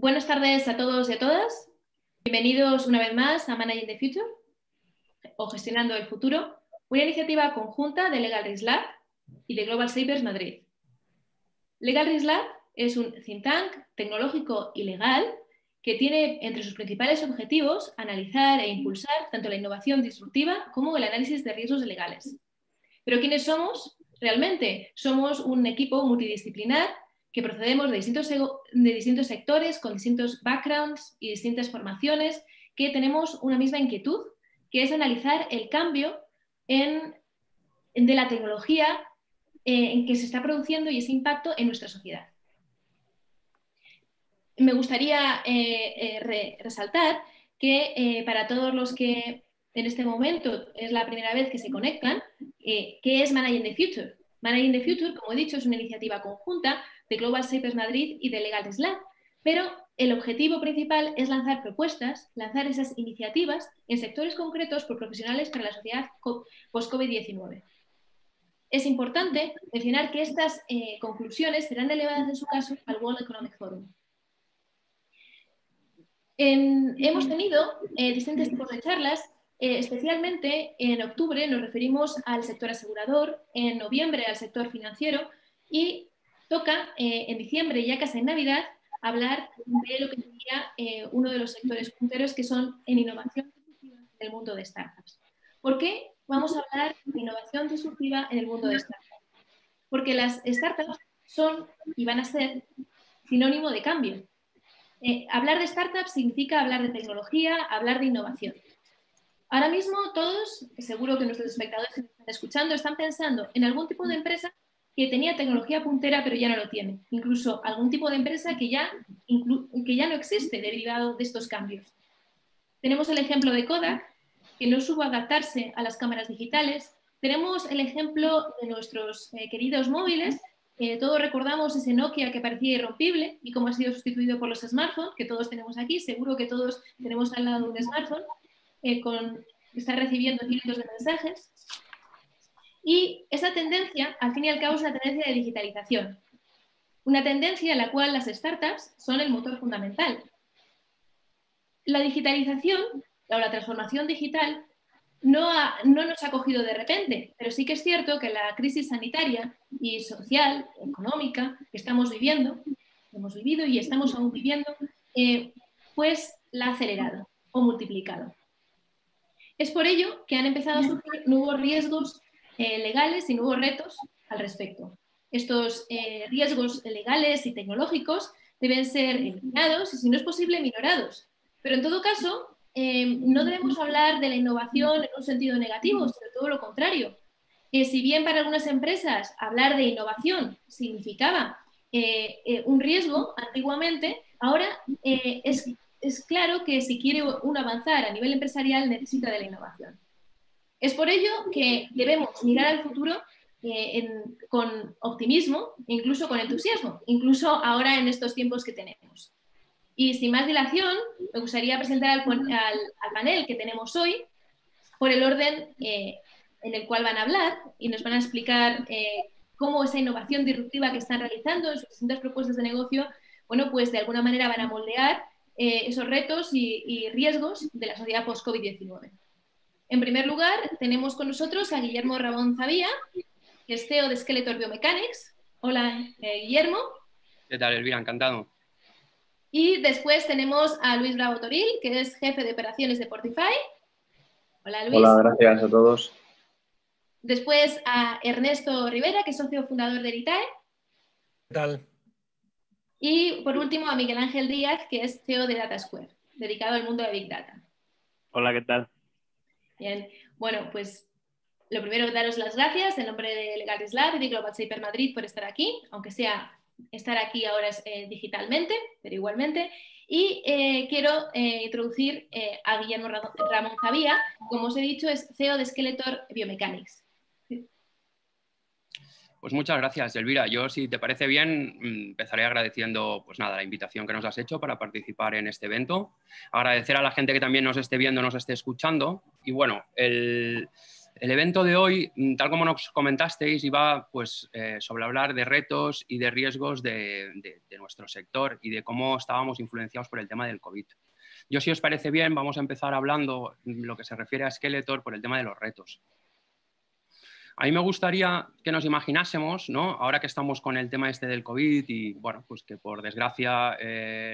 Buenas tardes a todos y a todas. Bienvenidos una vez más a Managing the Future, o Gestionando el Futuro, una iniciativa conjunta de Legal Risk Lab y de Global Shapers Madrid. Legal Risk Lab es un think tank tecnológico y legal que tiene entre sus principales objetivos analizar e impulsar tanto la innovación disruptiva como el análisis de riesgos legales. Pero ¿quiénes somos? Realmente somos un equipo multidisciplinar que procedemos de distintos sectores, con distintos backgrounds y distintas formaciones, que tenemos una misma inquietud, que es analizar el cambio de la tecnología en que se está produciendo y ese impacto en nuestra sociedad. Me gustaría resaltar que para todos los que en este momento es la primera vez que se conectan, ¿qué es Managing the Future? Managing the Future, como he dicho, es una iniciativa conjunta de Global Shapers Madrid y de Legal Risk Lab, pero el objetivo principal es lanzar propuestas, lanzar esas iniciativas en sectores concretos por profesionales para la sociedad post-COVID-19. Es importante mencionar que estas conclusiones serán elevadas en su caso al World Economic Forum. Hemos tenido distintos tipos de charlas. Especialmente en octubre nos referimos al sector asegurador, en noviembre al sector financiero y toca en diciembre, ya casi en Navidad, hablar de lo que sería uno de los sectores punteros que son en innovación disruptiva en el mundo de startups. ¿Por qué vamos a hablar de innovación disruptiva en el mundo de startups? Porque las startups son y van a ser sinónimo de cambio. Hablar de startups significa hablar de tecnología, hablar de innovación. Ahora mismo todos, seguro que nuestros espectadores que están escuchando, están pensando en algún tipo de empresa que tenía tecnología puntera pero ya no lo tiene. Incluso algún tipo de empresa que ya no existe derivado de estos cambios. Tenemos el ejemplo de Kodak, que no supo adaptarse a las cámaras digitales. Tenemos el ejemplo de nuestros queridos móviles. Todos recordamos ese Nokia que parecía irrompible y cómo ha sido sustituido por los smartphones, que todos tenemos aquí. Seguro que todos tenemos al lado un smartphone. Está recibiendo cientos de mensajes. Y esa tendencia, al fin y al cabo, es una tendencia de digitalización. Una tendencia en la cual las startups son el motor fundamental. La digitalización o la transformación digital no nos ha cogido de repente, pero sí que es cierto que la crisis sanitaria y social, económica, que estamos viviendo, hemos vivido y estamos aún viviendo, pues la ha acelerado o multiplicado. Es por ello que han empezado a surgir nuevos riesgos legales y nuevos retos al respecto. Estos riesgos legales y tecnológicos deben ser eliminados y, si no es posible, minorados. Pero en todo caso, no debemos hablar de la innovación en un sentido negativo, sino todo lo contrario. Si bien para algunas empresas hablar de innovación significaba un riesgo antiguamente, ahora es claro que si quiere uno avanzar a nivel empresarial necesita de la innovación. Es por ello que debemos mirar al futuro con optimismo e incluso con entusiasmo, incluso ahora en estos tiempos que tenemos. Y sin más dilación, me gustaría presentar al panel que tenemos hoy por el orden en el cual van a hablar y nos van a explicar cómo esa innovación disruptiva que están realizando en sus distintas propuestas de negocio, bueno, pues de alguna manera van a moldear esos retos y riesgos de la sociedad post-COVID-19. En primer lugar, tenemos con nosotros a Guillermo Ramón Zabía, que es CEO de Skeletor Mecanics. Hola, Guillermo. ¿Qué tal, Elvira? Encantado. Y después tenemos a Luis Bravo Toril, que es jefe de operaciones de Portefy. Hola, Luis. Hola, gracias a todos. Después a Ernesto Rivera, que es socio fundador de Heritae. ¿Qué tal? Y, por último, a Miguel Ángel Díaz, que es CEO de Dataxquare, dedicado al mundo de Big Data. Hola, ¿qué tal? Bien. Bueno, pues lo primero, daros las gracias en nombre de Legal Risk Lab y de Global Shapers Madrid por estar aquí, aunque sea estar aquí ahora es, digitalmente, pero igualmente. Y quiero introducir a Guillermo Ramón Zabía, como os he dicho, es CEO de Skeletor Biomechanics. Pues muchas gracias, Elvira. Yo, si te parece bien, empezaré agradeciendo pues nada, la invitación que nos has hecho para participar en este evento. Agradecer a la gente que también nos esté viendo, nos esté escuchando. Y bueno, El evento de hoy, tal como nos comentasteis, iba pues, sobre hablar de retos y de riesgos de nuestro sector y de cómo estábamos influenciados por el tema del COVID. Yo, si os parece bien, vamos a empezar hablando lo que se refiere a Skeletor por el tema de los retos. A mí me gustaría que nos imaginásemos, ¿no?, ahora que estamos con el tema este del COVID y, bueno, pues que por desgracia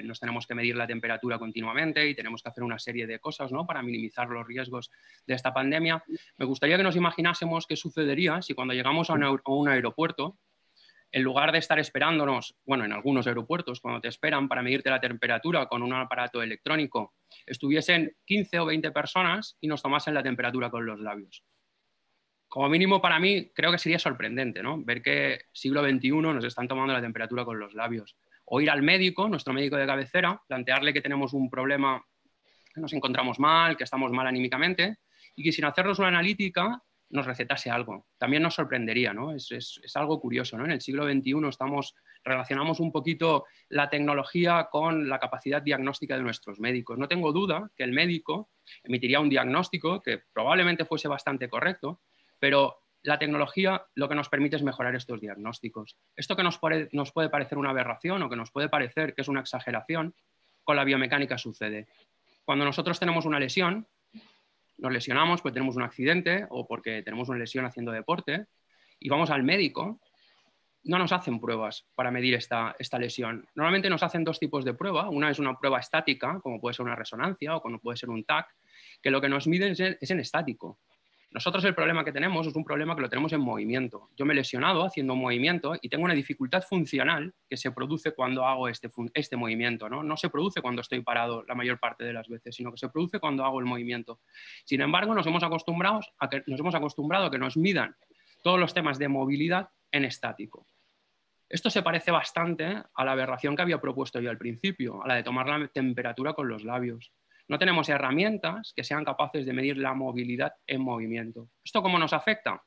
nos tenemos que medir la temperatura continuamente y tenemos que hacer una serie de cosas, ¿no?, para minimizar los riesgos de esta pandemia. Me gustaría que nos imaginásemos qué sucedería si cuando llegamos a un aeropuerto, en lugar de estar esperándonos, bueno, en algunos aeropuertos, cuando te esperan para medirte la temperatura con un aparato electrónico, estuviesen 15 o 20 personas y nos tomasen la temperatura con los labios. Como mínimo para mí creo que sería sorprendente, ¿no?, ver que siglo XXI nos están tomando la temperatura con los labios. O ir al médico, nuestro médico de cabecera, plantearle que tenemos un problema, que nos encontramos mal, que estamos mal anímicamente y que sin hacernos una analítica nos recetase algo. También nos sorprendería, ¿no? Es algo curioso, ¿no? En el siglo XXI relacionamos un poquito la tecnología con la capacidad diagnóstica de nuestros médicos. No tengo duda que el médico emitiría un diagnóstico que probablemente fuese bastante correcto, pero la tecnología lo que nos permite es mejorar estos diagnósticos. Esto que nos puede parecer una aberración o que nos puede parecer que es una exageración, con la biomecánica sucede. Cuando nosotros tenemos una lesión, nos lesionamos porque tenemos un accidente o porque tenemos una lesión haciendo deporte y vamos al médico, no nos hacen pruebas para medir esta lesión. Normalmente nos hacen dos tipos de prueba. Una es una prueba estática, como puede ser una resonancia o como puede ser un TAC, que lo que nos miden es en estático. Nosotros el problema que tenemos es un problema que lo tenemos en movimiento. Yo me he lesionado haciendo un movimiento y tengo una dificultad funcional que se produce cuando hago este movimiento, ¿no? No se produce cuando estoy parado la mayor parte de las veces, sino que se produce cuando hago el movimiento. Sin embargo, nos hemos acostumbrado a que nos midan todos los temas de movilidad en estático. Esto se parece bastante a la aberración que había propuesto yo al principio, a la de tomar la temperatura con los labios. No tenemos herramientas que sean capaces de medir la movilidad en movimiento. ¿Esto cómo nos afecta?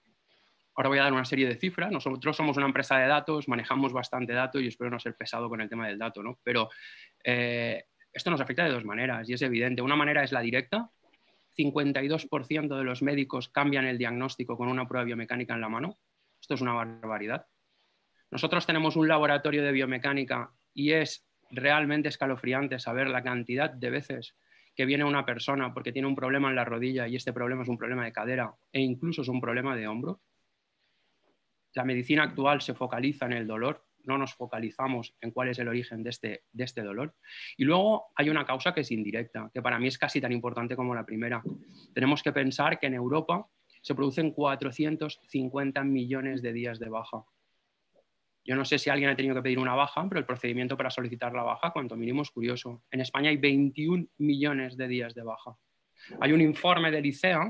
Ahora voy a dar una serie de cifras. Nosotros somos una empresa de datos, manejamos bastante dato y espero no ser pesado con el tema del dato, ¿no? Pero esto nos afecta de dos maneras y es evidente. Una manera es la directa. 52% de los médicos cambian el diagnóstico con una prueba biomecánica en la mano. Esto es una barbaridad. Nosotros tenemos un laboratorio de biomecánica y es realmente escalofriante saber la cantidad de veces que viene una persona porque tiene un problema en la rodilla y este problema es un problema de cadera e incluso es un problema de hombro. La medicina actual se focaliza en el dolor, no nos focalizamos en cuál es el origen de este dolor. Y luego hay una causa que es indirecta, que para mí es casi tan importante como la primera. Tenemos que pensar que en Europa se producen 450 millones de días de baja. Yo no sé si alguien ha tenido que pedir una baja, pero el procedimiento para solicitar la baja, cuanto mínimo, es curioso. En España hay 21 millones de días de baja. Hay un informe del ICEA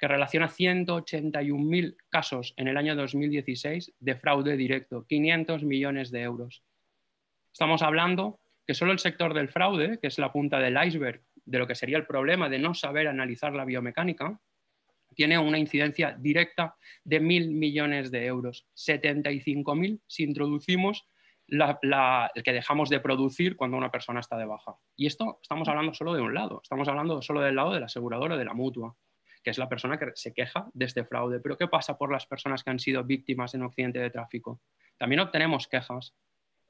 que relaciona 181.000 casos en el año 2016 de fraude directo, 500 millones de euros. Estamos hablando que solo el sector del fraude, que es la punta del iceberg de lo que sería el problema de no saber analizar la biomecánica, tiene una incidencia directa de 1.000 millones de euros, 75.000 si introducimos el que dejamos de producir cuando una persona está de baja. Y esto estamos hablando solo de un lado, estamos hablando solo del lado de la aseguradora, de la mutua, que es la persona que se queja de este fraude. Pero ¿qué pasa por las personas que han sido víctimas en un accidente de tráfico? También obtenemos quejas.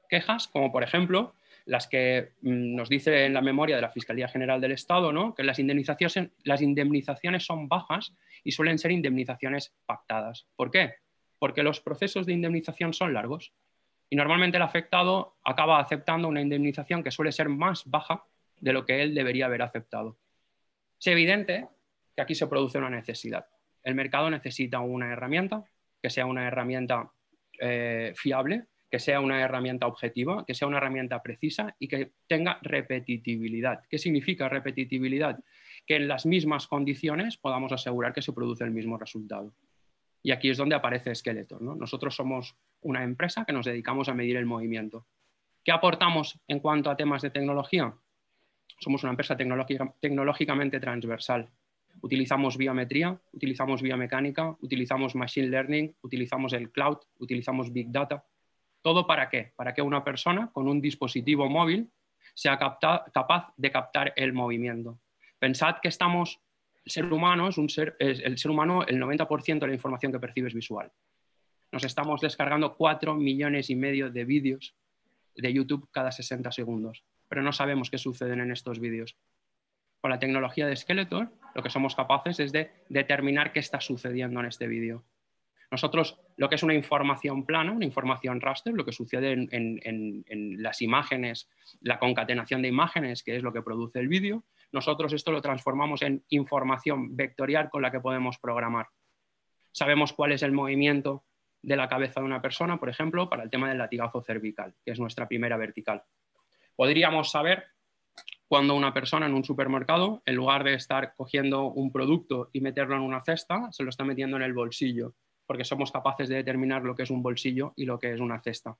Quejas como, por ejemplo, las que nos dice en la memoria de la Fiscalía General del Estado, ¿no?, que las indemnizaciones son bajas y suelen ser indemnizaciones pactadas. ¿Por qué? Porque los procesos de indemnización son largos y normalmente el afectado acaba aceptando una indemnización que suele ser más baja de lo que él debería haber aceptado. Es evidente que aquí se produce una necesidad. El mercado necesita una herramienta, que sea una herramienta fiable, que sea una herramienta objetiva, que sea una herramienta precisa y que tenga repetitividad. ¿Qué significa repetitividad? Que en las mismas condiciones podamos asegurar que se produce el mismo resultado. Y aquí es donde aparece Skeletor, ¿no? Nosotros somos una empresa que nos dedicamos a medir el movimiento. ¿Qué aportamos en cuanto a temas de tecnología? Somos una empresa tecnológicamente transversal. Utilizamos biometría, utilizamos biomecánica, utilizamos machine learning, utilizamos el cloud, utilizamos big data. ¿Todo para qué? Para que una persona con un dispositivo móvil sea capaz de captar el movimiento. Pensad que estamos el ser humano es un ser, el 90% de la información que percibe es visual. Nos estamos descargando 4 millones y medio de vídeos de YouTube cada 60 segundos, pero no sabemos qué suceden en estos vídeos. Con la tecnología de Skeletor, lo que somos capaces es de determinar qué está sucediendo en este vídeo. Nosotros, lo que es una información plana, una información raster, lo que sucede en las imágenes, la concatenación de imágenes, que es lo que produce el vídeo, nosotros esto lo transformamos en información vectorial con la que podemos programar. Sabemos cuál es el movimiento de la cabeza de una persona, por ejemplo, para el tema del latigazo cervical, que es nuestra primera vertical. Podríamos saber cuando una persona en un supermercado, en lugar de estar cogiendo un producto y meterlo en una cesta, se lo está metiendo en el bolsillo, porque somos capaces de determinar lo que es un bolsillo y lo que es una cesta.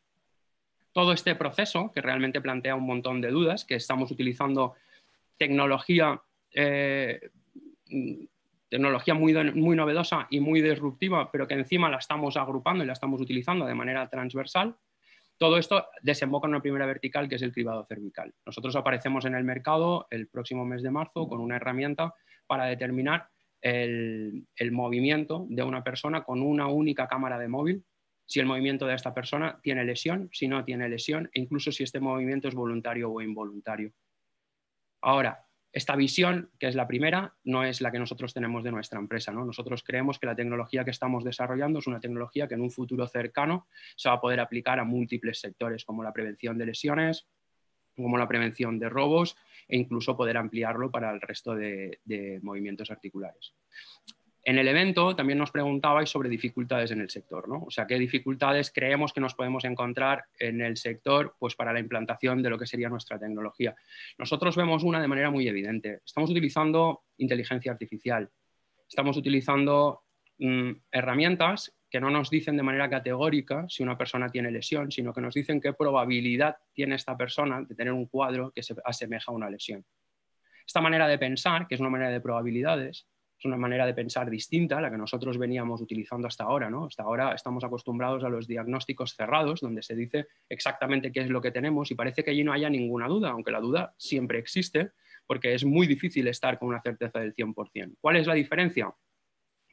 Todo este proceso, que realmente plantea un montón de dudas, que estamos utilizando tecnología, muy novedosa y muy disruptiva, pero que encima la estamos agrupando y la estamos utilizando de manera transversal, todo esto desemboca en una primera vertical que es el cribado cervical. Nosotros aparecemos en el mercado el próximo mes de marzo con una herramienta para determinar el movimiento de una persona con una única cámara de móvil, si el movimiento de esta persona tiene lesión, si no tiene lesión, e incluso si este movimiento es voluntario o involuntario. Ahora, esta visión, que es la primera, no es la que nosotros tenemos de nuestra empresa, ¿no? Nosotros creemos que la tecnología que estamos desarrollando es una tecnología que en un futuro cercano se va a poder aplicar a múltiples sectores, como la prevención de lesiones, como la prevención de robos, e incluso poder ampliarlo para el resto de movimientos articulares. En el evento también nos preguntabais sobre dificultades en el sector, ¿no? O sea, ¿qué dificultades creemos que nos podemos encontrar en el sector, pues, para la implantación de lo que sería nuestra tecnología? Nosotros vemos una de manera muy evidente. Estamos utilizando inteligencia artificial, estamos utilizando herramientas que no nos dicen de manera categórica si una persona tiene lesión, sino que nos dicen qué probabilidad tiene esta persona de tener un cuadro que se asemeja a una lesión. Esta manera de pensar, que es una manera de probabilidades, es una manera de pensar distinta a la que nosotros veníamos utilizando hasta ahora, ¿no? Hasta ahora estamos acostumbrados a los diagnósticos cerrados, donde se dice exactamente qué es lo que tenemos y parece que allí no haya ninguna duda, aunque la duda siempre existe, porque es muy difícil estar con una certeza del 100%. ¿Cuál es la diferencia?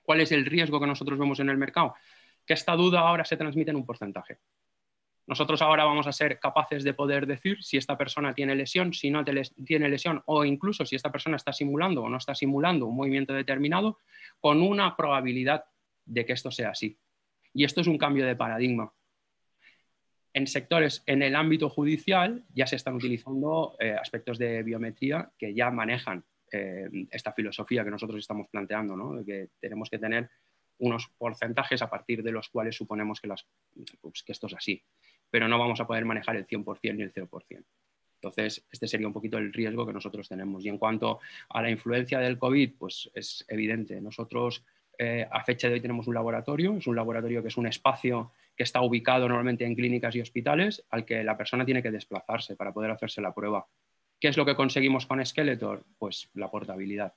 ¿Cuál es el riesgo que nosotros vemos en el mercado? Que esta duda ahora se transmite en un porcentaje. Nosotros ahora vamos a ser capaces de poder decir si esta persona tiene lesión, si no tiene lesión, o incluso si esta persona está simulando o no está simulando un movimiento determinado, con una probabilidad de que esto sea así. Y esto es un cambio de paradigma. En sectores, en el ámbito judicial, ya se están utilizando aspectos de biometría que ya manejan esta filosofía que nosotros estamos planteando, ¿no? De que tenemos que tener unos porcentajes a partir de los cuales suponemos que, que esto es así, pero no vamos a poder manejar el 100% ni el 0%. Entonces, este sería un poquito el riesgo que nosotros tenemos. Y en cuanto a la influencia del COVID, pues es evidente. Nosotros a fecha de hoy tenemos un laboratorio, es un laboratorio que es un espacio que está ubicado normalmente en clínicas y hospitales al que la persona tiene que desplazarse para poder hacerse la prueba. ¿Qué es lo que conseguimos con Skeletor? Pues la portabilidad.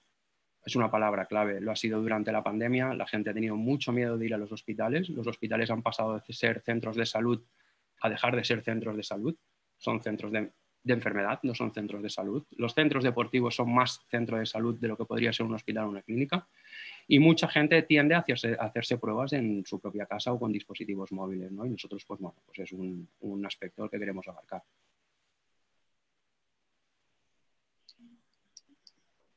Es una palabra clave. Lo ha sido durante la pandemia. La gente ha tenido mucho miedo de ir a los hospitales. Los hospitales han pasado de ser centros de salud a dejar de ser centros de salud. Son centros de enfermedad, no son centros de salud. Los centros deportivos son más centros de salud de lo que podría ser un hospital o una clínica. Y mucha gente tiende a hacerse pruebas en su propia casa o con dispositivos móviles, ¿no? Y nosotros, pues bueno, pues es un aspecto que queremos abarcar.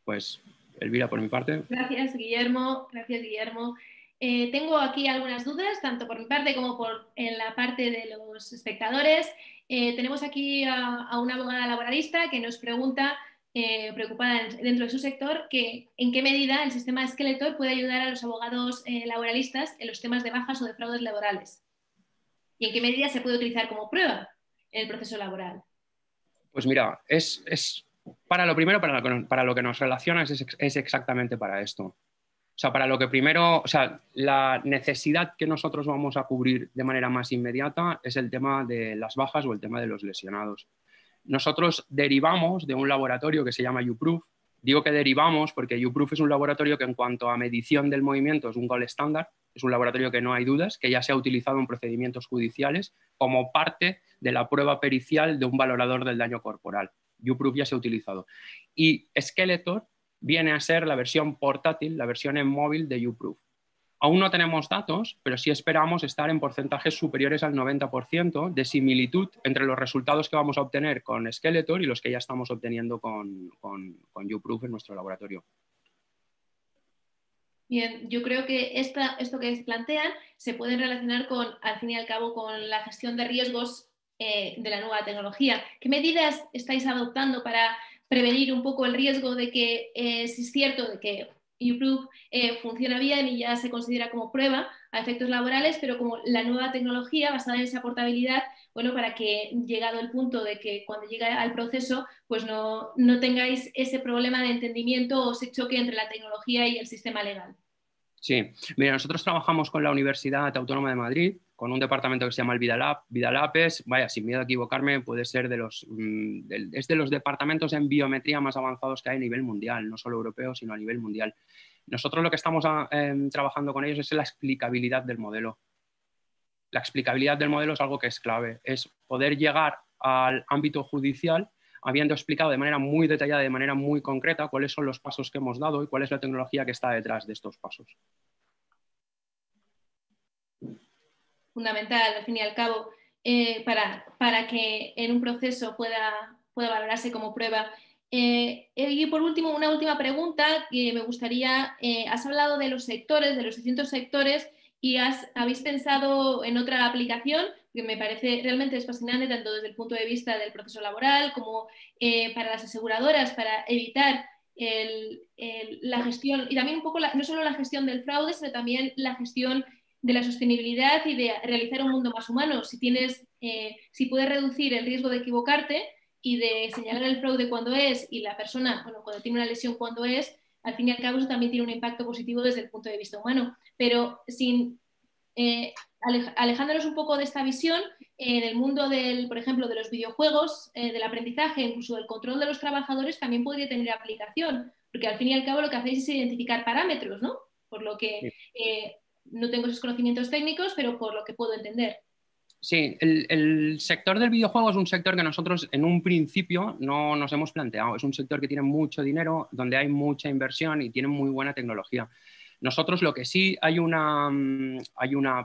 Pues, Elvira, por mi parte. Gracias, Guillermo. Gracias, Guillermo. Tengo aquí algunas dudas, tanto por mi parte como por en la parte de los espectadores. Tenemos aquí a una abogada laboralista que nos pregunta, preocupada dentro de su sector, que en qué medida el sistema Skeletor puede ayudar a los abogados laboralistas en los temas de bajas o de fraudes laborales. Y en qué medida se puede utilizar como prueba en el proceso laboral. Pues mira, para lo primero, para lo que nos relaciona es exactamente para esto. O sea, para lo que primero, o sea, la necesidad que nosotros vamos a cubrir de manera más inmediata es el tema de las bajas o el tema de los lesionados. Nosotros derivamos de un laboratorio que se llama uProof. Digo que derivamos porque uProof es un laboratorio que en cuanto a medición del movimiento es un gold estándar, es un laboratorio que no hay dudas, que ya se ha utilizado en procedimientos judiciales como parte de la prueba pericial de un valorador del daño corporal. uProof ya se ha utilizado. Y Skeletor viene a ser la versión portátil, la versión en móvil de uProof. Aún no tenemos datos, pero sí esperamos estar en porcentajes superiores al 90% de similitud entre los resultados que vamos a obtener con Skeletor y los que ya estamos obteniendo con uProof en nuestro laboratorio. Bien, yo creo que esto que plantean se puede relacionar con, al fin y al cabo, con la gestión de riesgos de la nueva tecnología. ¿Qué medidas estáis adoptando para prevenir un poco el riesgo de que, si es cierto, de que uProof funciona bien y ya se considera como prueba a efectos laborales, pero como la nueva tecnología basada en esa portabilidad, bueno, para que llegado el punto de que cuando llegue al proceso, pues no tengáis ese problema de entendimiento o ese choque entre la tecnología y el sistema legal? Sí, mira, nosotros trabajamos con la Universidad Autónoma de Madrid, con un departamento que se llama el BiDaLab. BiDaLab es, vaya, sin miedo a equivocarme, puede ser de los, es de los departamentos en biometría más avanzados que hay a nivel mundial, no solo europeo, sino a nivel mundial. Nosotros lo que estamos trabajando con ellos es la explicabilidad del modelo. La explicabilidad del modelo es algo que es clave, es poder llegar al ámbito judicial habiendo explicado de manera muy detallada, de manera muy concreta, cuáles son los pasos que hemos dado y cuál es la tecnología que está detrás de estos pasos. Fundamental, al fin y al cabo, para que en un proceso pueda valorarse como prueba. Y por último, una última pregunta que me gustaría, has hablado de los sectores, de los 600 sectores, y habéis pensado en otra aplicación que me parece realmente es fascinante tanto desde el punto de vista del proceso laboral como para las aseguradoras, para evitar la gestión y también un poco no solo la gestión del fraude, sino también la gestión de la sostenibilidad y de realizar un mundo más humano. Si puedes reducir el riesgo de equivocarte y de señalar el fraude cuando es y la persona, bueno, cuando tiene una lesión cuando es, al fin y al cabo eso también tiene un impacto positivo desde el punto de vista humano. Pero alejándonos un poco de esta visión, en el mundo por ejemplo, de los videojuegos, del aprendizaje, incluso del control de los trabajadores, también podría tener aplicación, porque al fin y al cabo lo que hacéis es identificar parámetros, ¿no? Por lo que no tengo esos conocimientos técnicos, pero por lo que puedo entender. Sí, el sector del videojuego es un sector que nosotros en un principio no nos hemos planteado. Es un sector que tiene mucho dinero, donde hay mucha inversión y tiene muy buena tecnología. Nosotros lo que sí, hay una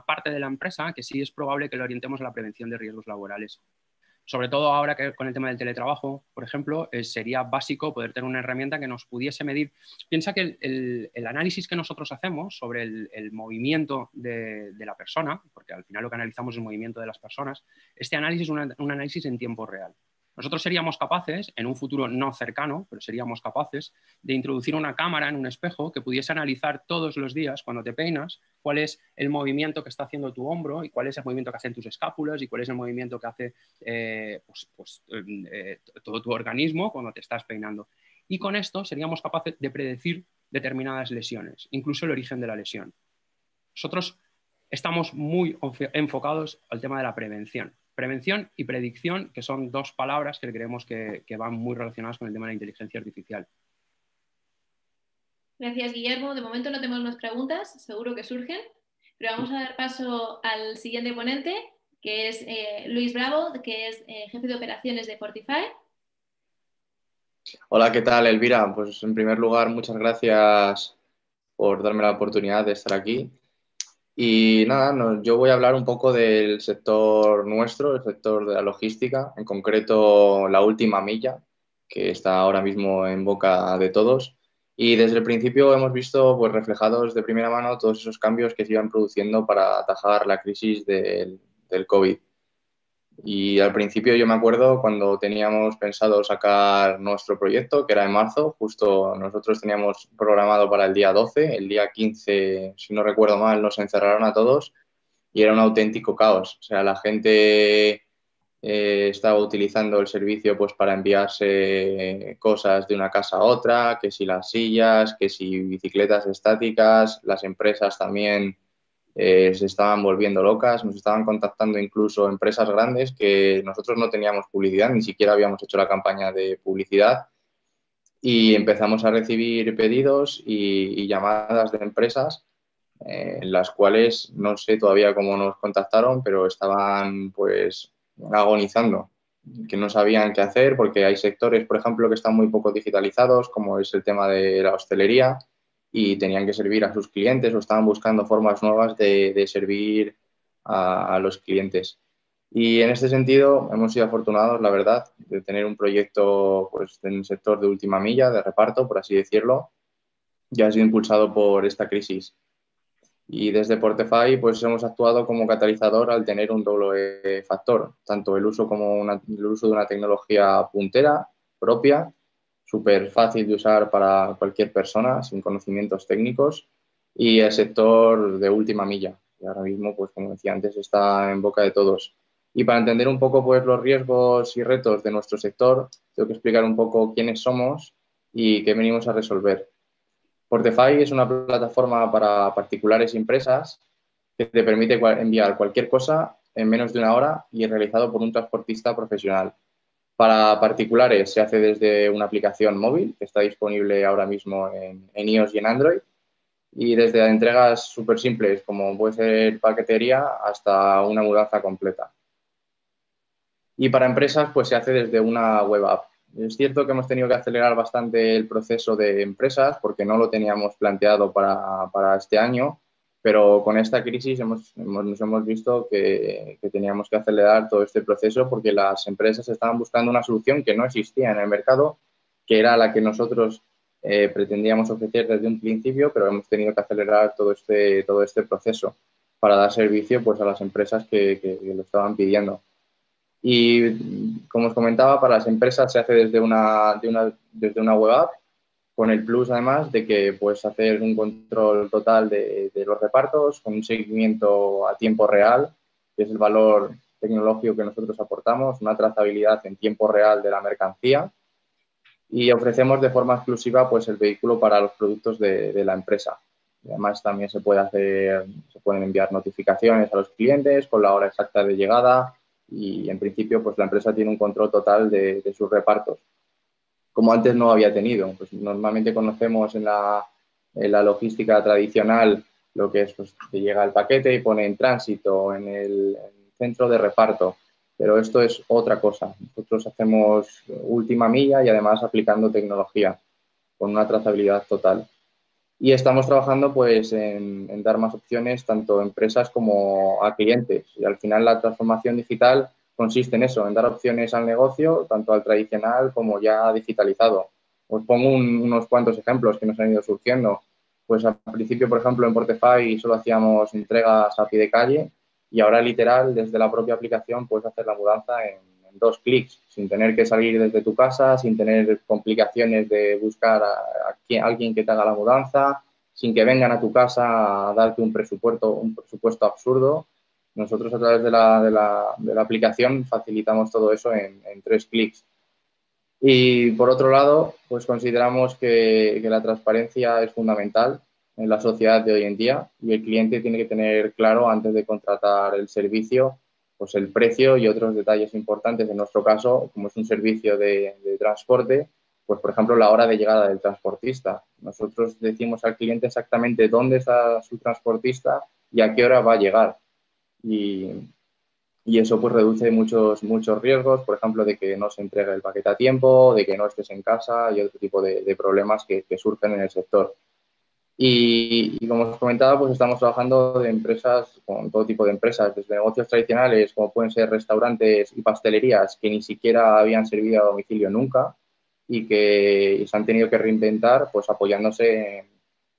parte de la empresa que sí es probable que lo orientemos a la prevención de riesgos laborales. Sobre todo ahora que con el tema del teletrabajo, por ejemplo, sería básico poder tener una herramienta que nos pudiese medir. Piensa que el análisis que nosotros hacemos sobre el movimiento de la persona, porque al final lo que analizamos es el movimiento de las personas, este análisis es un análisis en tiempo real. Nosotros seríamos capaces, en un futuro no cercano, pero seríamos capaces de introducir una cámara en un espejo que pudiese analizar todos los días, cuando te peinas, cuál es el movimiento que está haciendo tu hombro y cuál es el movimiento que hacen tus escápulas y cuál es el movimiento que hace todo tu organismo cuando te estás peinando. Y con esto seríamos capaces de predecir determinadas lesiones, incluso el origen de la lesión. Nosotros estamos muy enfocados al tema de la prevención. Prevención y predicción, que son dos palabras que creemos que van muy relacionadas con el tema de la inteligencia artificial. Gracias, Guillermo. De momento no tenemos más preguntas, seguro que surgen, pero vamos a dar paso al siguiente ponente, que es Luis Bravo, que es jefe de operaciones de Portefy. Hola, ¿qué tal, Elvira? Pues en primer lugar, muchas gracias por darme la oportunidad de estar aquí. Y nada, yo voy a hablar un poco del sector nuestro, el sector de la logística, en concreto la última milla, que está ahora mismo en boca de todos. Y desde el principio hemos visto, pues, reflejados de primera mano todos esos cambios que se iban produciendo para atajar la crisis del COVID. Y al principio yo me acuerdo cuando teníamos pensado sacar nuestro proyecto, que era en marzo, justo nosotros teníamos programado para el día 12, el día 15, si no recuerdo mal, nos encerraron a todos y era un auténtico caos. O sea, la gente estaba utilizando el servicio, pues, para enviarse cosas de una casa a otra, que si las sillas, que si bicicletas estáticas, las empresas también. Se estaban volviendo locas, nos estaban contactando incluso empresas grandes que nosotros no teníamos publicidad, ni siquiera habíamos hecho la campaña de publicidad, y empezamos a recibir pedidos y llamadas de empresas, las cuales no sé todavía cómo nos contactaron, pero estaban, pues, agonizando. que no sabían qué hacer, porque hay sectores, por ejemplo, que están muy poco digitalizados, como es el tema de la hostelería, y tenían que servir a sus clientes o estaban buscando formas nuevas de servir a los clientes. Y en este sentido hemos sido afortunados, la verdad, de tener un proyecto pues, en el sector de última milla, de reparto, por así decirlo, que ha sido impulsado por esta crisis. Y desde Portefy pues, hemos actuado como catalizador al tener un doble factor, tanto el uso de una tecnología puntera, propia, súper fácil de usar para cualquier persona sin conocimientos técnicos, y el sector de última milla. Y ahora mismo, pues como decía antes, está en boca de todos. Y para entender un poco pues, los riesgos y retos de nuestro sector, tengo que explicar un poco quiénes somos y qué venimos a resolver. Portefy es una plataforma para particulares y empresas que te permite enviar cualquier cosa en menos de una hora y es realizado por un transportista profesional. Para particulares se hace desde una aplicación móvil que está disponible ahora mismo en iOS y en Android. Y desde entregas súper simples, como puede ser paquetería, hasta una mudanza completa. Y para empresas, pues se hace desde una web app. Es cierto que hemos tenido que acelerar bastante el proceso de empresas porque no lo teníamos planteado para este año, pero con esta crisis nos hemos visto que teníamos que acelerar todo este proceso porque las empresas estaban buscando una solución que no existía en el mercado, que era la que nosotros pretendíamos ofrecer desde un principio, pero hemos tenido que acelerar todo este proceso para dar servicio pues, a las empresas que lo estaban pidiendo. Y, como os comentaba, para las empresas se hace desde una web app, con el plus, además, de que puedes hacer un control total de los repartos, con un seguimiento a tiempo real, que es el valor tecnológico que nosotros aportamos, una trazabilidad en tiempo real de la mercancía. Y ofrecemos de forma exclusiva pues, el vehículo para los productos de la empresa. Y además, también se pueden enviar notificaciones a los clientes con la hora exacta de llegada. Y, en principio, pues la empresa tiene un control total de sus repartos, como antes no había tenido. Pues, normalmente conocemos en la logística tradicional lo que es pues, que llega el paquete y pone en tránsito, en el centro de reparto. Pero esto es otra cosa. Nosotros hacemos última milla y, además, aplicando tecnología con una trazabilidad total. Y estamos trabajando pues, en dar más opciones tanto a empresas como a clientes. Y al final la transformación digital consiste en eso, en dar opciones al negocio, tanto al tradicional como ya digitalizado. Os pongo unos cuantos ejemplos que nos han ido surgiendo. Pues al principio, por ejemplo, en Portefy solo hacíamos entregas a pie de calle y ahora literal desde la propia aplicación puedes hacer la mudanza en 2 clics, sin tener que salir desde tu casa, sin tener complicaciones de buscar a alguien que te haga la mudanza, sin que vengan a tu casa a darte un presupuesto absurdo. Nosotros a través de la aplicación facilitamos todo eso en 3 clics. Y por otro lado, pues consideramos que la transparencia es fundamental en la sociedad de hoy en día y el cliente tiene que tener claro antes de contratar el servicio pues el precio y otros detalles importantes. En nuestro caso, como es un servicio de transporte, pues por ejemplo la hora de llegada del transportista. Nosotros decimos al cliente exactamente dónde está su transportista y a qué hora va a llegar. Y eso pues reduce muchos riesgos, por ejemplo, de que no se entregue el paquete a tiempo, de que no estés en casa y otro tipo de problemas que surgen en el sector. Y como os comentaba, pues estamos trabajando de empresas, con todo tipo de empresas, desde negocios tradicionales, como pueden ser restaurantes y pastelerías, que ni siquiera habían servido a domicilio nunca y que se han tenido que reinventar pues apoyándose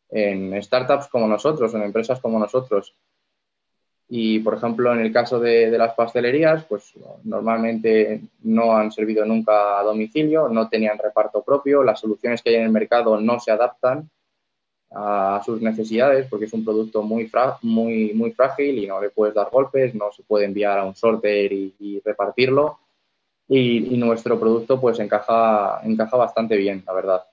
en startups como nosotros, en empresas como nosotros. Y, por ejemplo, en el caso de las pastelerías, pues normalmente no han servido nunca a domicilio, no tenían reparto propio, las soluciones que hay en el mercado no se adaptan a sus necesidades porque es un producto muy frágil y no le puedes dar golpes, no se puede enviar a un sorter y repartirlo y nuestro producto pues encaja bastante bien, la verdad.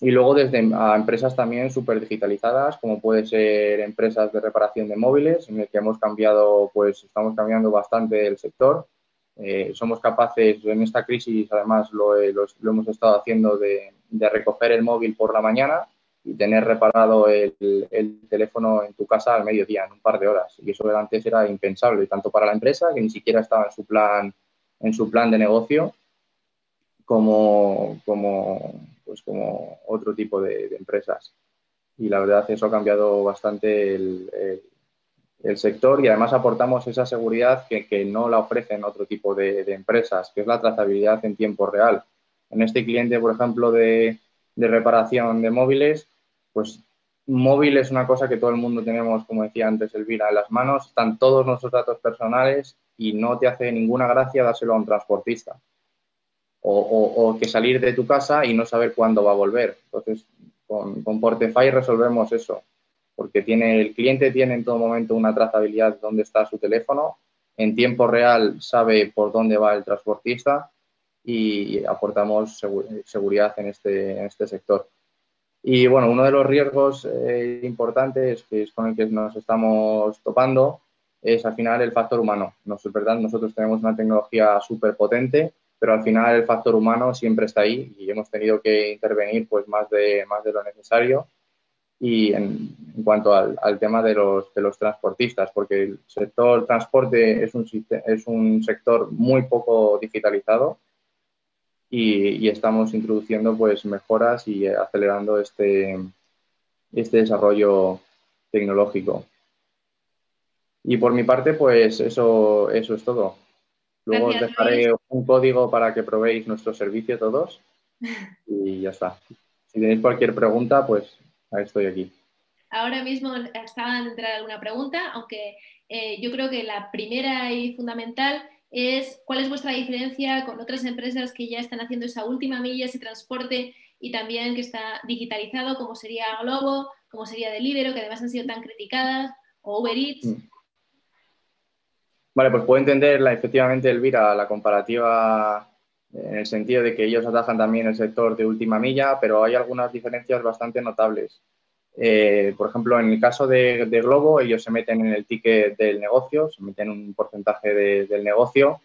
Y luego a empresas también súper digitalizadas como puede ser empresas de reparación de móviles en el que hemos cambiado, pues estamos cambiando bastante el sector. Somos capaces en esta crisis, además lo hemos estado haciendo de recoger el móvil por la mañana y tener reparado el teléfono en tu casa al mediodía, en un par de horas. Y eso antes era impensable, tanto para la empresa, que ni siquiera estaba en su plan en su plan de negocio como otro tipo de empresas. Y la verdad eso ha cambiado bastante el sector, y además aportamos esa seguridad que no la ofrecen otro tipo de empresas, que es la trazabilidad en tiempo real. En este cliente, por ejemplo, de reparación de móviles, pues móvil es una cosa que todo el mundo tenemos, como decía antes Elvira, en las manos, están todos nuestros datos personales y no te hace ninguna gracia dárselo a un transportista. O que salir de tu casa y no saber cuándo va a volver. Entonces, con Portefy resolvemos eso, porque el cliente tiene en todo momento una trazabilidad de dónde está su teléfono, en tiempo real sabe por dónde va el transportista y aportamos seguridad en este sector. Y bueno, uno de los riesgos importantes que es con el que nos estamos topando es al final el factor humano. Nosotros tenemos una tecnología súper potente, pero al final el factor humano siempre está ahí y hemos tenido que intervenir pues más de lo necesario. Y en cuanto al tema de los transportistas, porque el sector transporte es un sector muy poco digitalizado y estamos introduciendo pues mejoras y acelerando este desarrollo tecnológico. Y por mi parte, pues eso es todo. Luego gracias, os dejaré Luis. Un código para que probéis nuestro servicio todos y ya está. Si tenéis cualquier pregunta, pues estoy aquí. Ahora mismo acaban de entrar alguna pregunta, aunque yo creo que la primera y fundamental es cuál es vuestra diferencia con otras empresas que ya están haciendo esa última milla, ese transporte, y también que está digitalizado, como sería Glovo, como sería Deliveroo, que además han sido tan criticadas, o Uber Eats. Vale, pues puedo entenderla, efectivamente, Elvira, la comparativa, en el sentido de que ellos atajan también el sector de última milla, pero hay algunas diferencias bastante notables. Por ejemplo, en el caso de Glovo, ellos se meten en el ticket del negocio, se meten un porcentaje del negocio,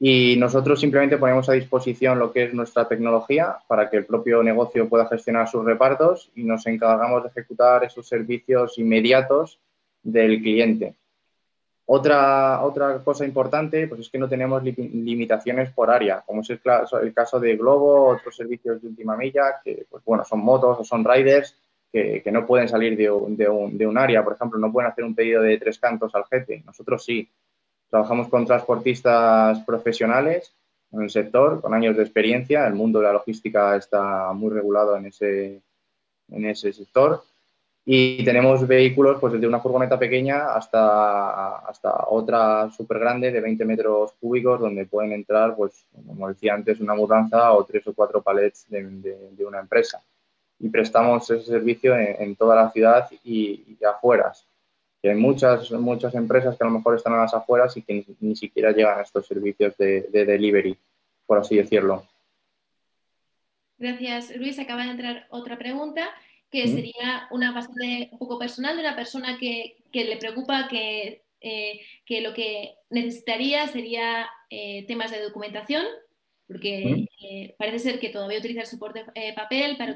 y nosotros simplemente ponemos a disposición lo que es nuestra tecnología para que el propio negocio pueda gestionar sus repartos y nos encargamos de ejecutar esos servicios inmediatos del cliente. Otra cosa importante pues es que no tenemos limitaciones por área, como es el caso de Glovo, otros servicios de última milla, que pues, bueno, son motos o son riders que no pueden salir de un área. Por ejemplo, no pueden hacer un pedido de Tres Cantos al Gete. Nosotros sí. Trabajamos con transportistas profesionales en el sector, con años de experiencia. El mundo de la logística está muy regulado en ese sector. Y tenemos vehículos pues desde una furgoneta pequeña hasta otra súper grande de 20 metros cúbicos, donde pueden entrar, pues como decía antes, una mudanza o 3 o 4 palets de una empresa. Y prestamos ese servicio en toda la ciudad y afueras. Y hay muchas empresas que a lo mejor están a las afueras y que ni siquiera llegan a estos servicios de delivery, por así decirlo. Gracias, Luis. Acaba de entrar otra pregunta, que sería una bastante un poco personal, de una persona que le preocupa que lo que necesitaría sería temas de documentación, porque parece ser que todavía utiliza el soporte papel para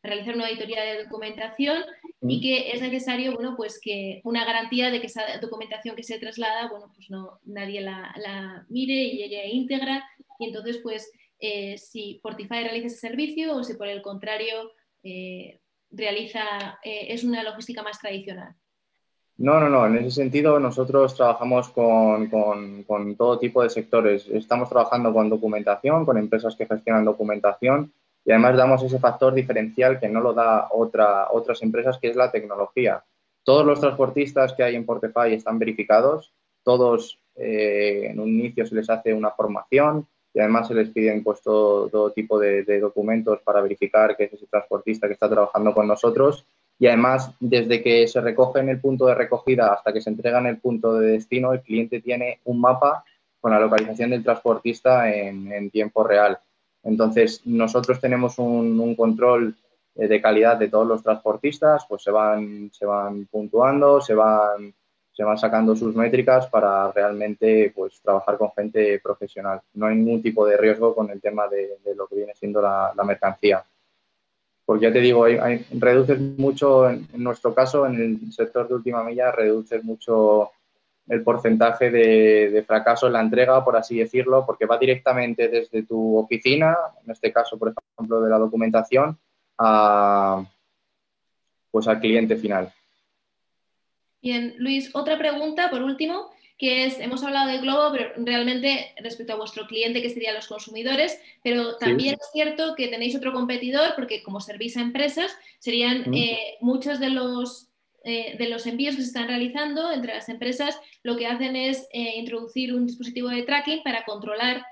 realizar una auditoría de documentación y que es necesario, bueno, pues que una garantía de que esa documentación que se traslada, bueno, pues no nadie la mire y llegue íntegra, y entonces pues si Portefy realiza ese servicio o si por el contrario es una logística más tradicional. No. En ese sentido nosotros trabajamos con todo tipo de sectores. Estamos trabajando con documentación, con empresas que gestionan documentación, y además damos ese factor diferencial que no lo da otras empresas, que es la tecnología. Todos los transportistas que hay en Portefy están verificados, todos en un inicio se les hace una formación, y además se les piden pues todo tipo de documentos para verificar que es ese transportista que está trabajando con nosotros, y además desde que se recoge en el punto de recogida hasta que se entrega en el punto de destino, el cliente tiene un mapa con la localización del transportista en tiempo real. Entonces nosotros tenemos un control de calidad de todos los transportistas, pues se van puntuando, se van sacando sus métricas para realmente pues trabajar con gente profesional. No hay ningún tipo de riesgo con el tema de lo que viene siendo la mercancía. Porque ya te digo, reduces mucho, en nuestro caso, en el sector de última milla, reduces mucho el porcentaje de fracaso en la entrega, por así decirlo, porque va directamente desde tu oficina, en este caso, por ejemplo, de la documentación, a, pues, al cliente final. Bien, Luis, otra pregunta, por último, que es, hemos hablado de Glovo, pero realmente respecto a vuestro cliente, que serían los consumidores, pero también sí. Es cierto que tenéis otro competidor, porque como servís a empresas, serían muchos de los envíos que se están realizando entre las empresas, lo que hacen es introducir un dispositivo de tracking para controlar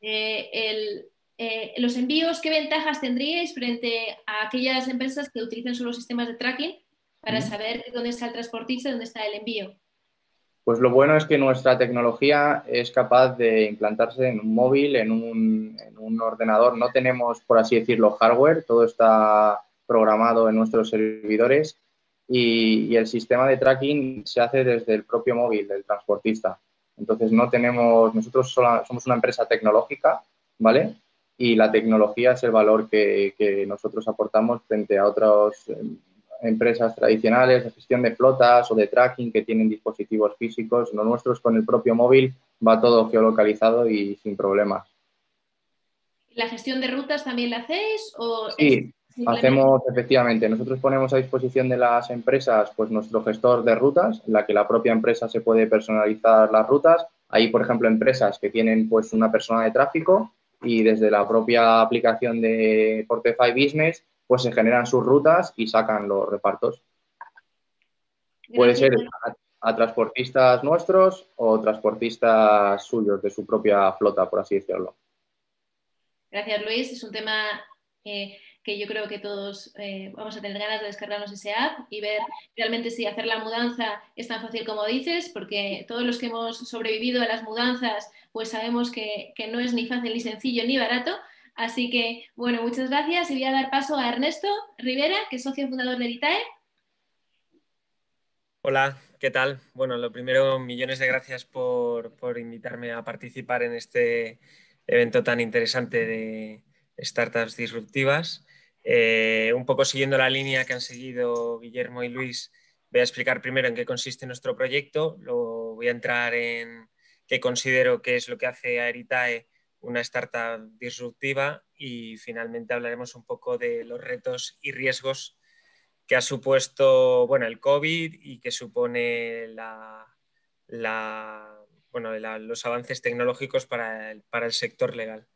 los envíos. ¿Qué ventajas tendríais frente a aquellas empresas que utilizan solo sistemas de tracking para saber dónde está el transportista, dónde está el envío? Pues lo bueno es que nuestra tecnología es capaz de implantarse en un móvil, en un ordenador. No tenemos, por así decirlo, hardware, todo está programado en nuestros servidores. Y el sistema de tracking se hace desde el propio móvil del transportista. Entonces, no tenemos, nosotros somos una empresa tecnológica, ¿vale? Y la tecnología es el valor que nosotros aportamos frente a otras empresas tradicionales de gestión de flotas o de tracking que tienen dispositivos físicos. Lo nuestro es con el propio móvil, va todo geolocalizado y sin problemas. ¿La gestión de rutas también la hacéis? ¿O sí. Hacemos, efectivamente, nosotros ponemos a disposición de las empresas pues nuestro gestor de rutas, en la que la propia empresa se puede personalizar las rutas. Hay, por ejemplo, empresas que tienen pues una persona de tráfico y desde la propia aplicación de Portefy Business pues se generan sus rutas y sacan los repartos. Puede ser a transportistas nuestros o transportistas suyos de su propia flota, por así decirlo. Gracias, Luis. Es un tema... que yo creo que todos vamos a tener ganas de descargarnos ese app y ver realmente si hacer la mudanza es tan fácil como dices, porque todos los que hemos sobrevivido a las mudanzas pues sabemos que no es ni fácil, ni sencillo, ni barato. Así que, bueno, muchas gracias y voy a dar paso a Ernesto Rivera, que es socio fundador de Heritae. Hola, ¿qué tal? Bueno, lo primero, millones de gracias por invitarme a participar en este evento tan interesante de startups disruptivas. Un poco siguiendo la línea que han seguido Guillermo y Luis, voy a explicar primero en qué consiste nuestro proyecto, luego voy a entrar en qué considero que es lo que hace a Heritae una startup disruptiva y finalmente hablaremos un poco de los retos y riesgos que ha supuesto el COVID y que supone los avances tecnológicos para el sector legal.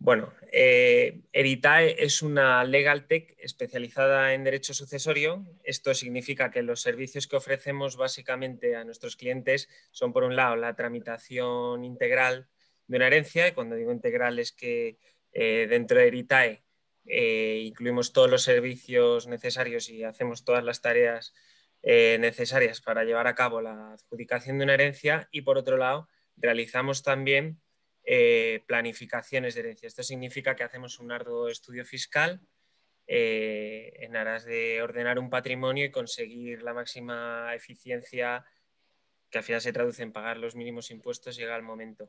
Bueno, Heritae es una legal tech especializada en derecho sucesorio. Esto significa que los servicios que ofrecemos básicamente a nuestros clientes son, por un lado, la tramitación integral de una herencia. Y cuando digo integral es que dentro de Heritae incluimos todos los servicios necesarios y hacemos todas las tareas necesarias para llevar a cabo la adjudicación de una herencia. Y, por otro lado, realizamos también planificaciones de herencia. Esto significa que hacemos un arduo estudio fiscal en aras de ordenar un patrimonio y conseguir la máxima eficiencia que al final se traduce en pagar los mínimos impuestos llega el momento.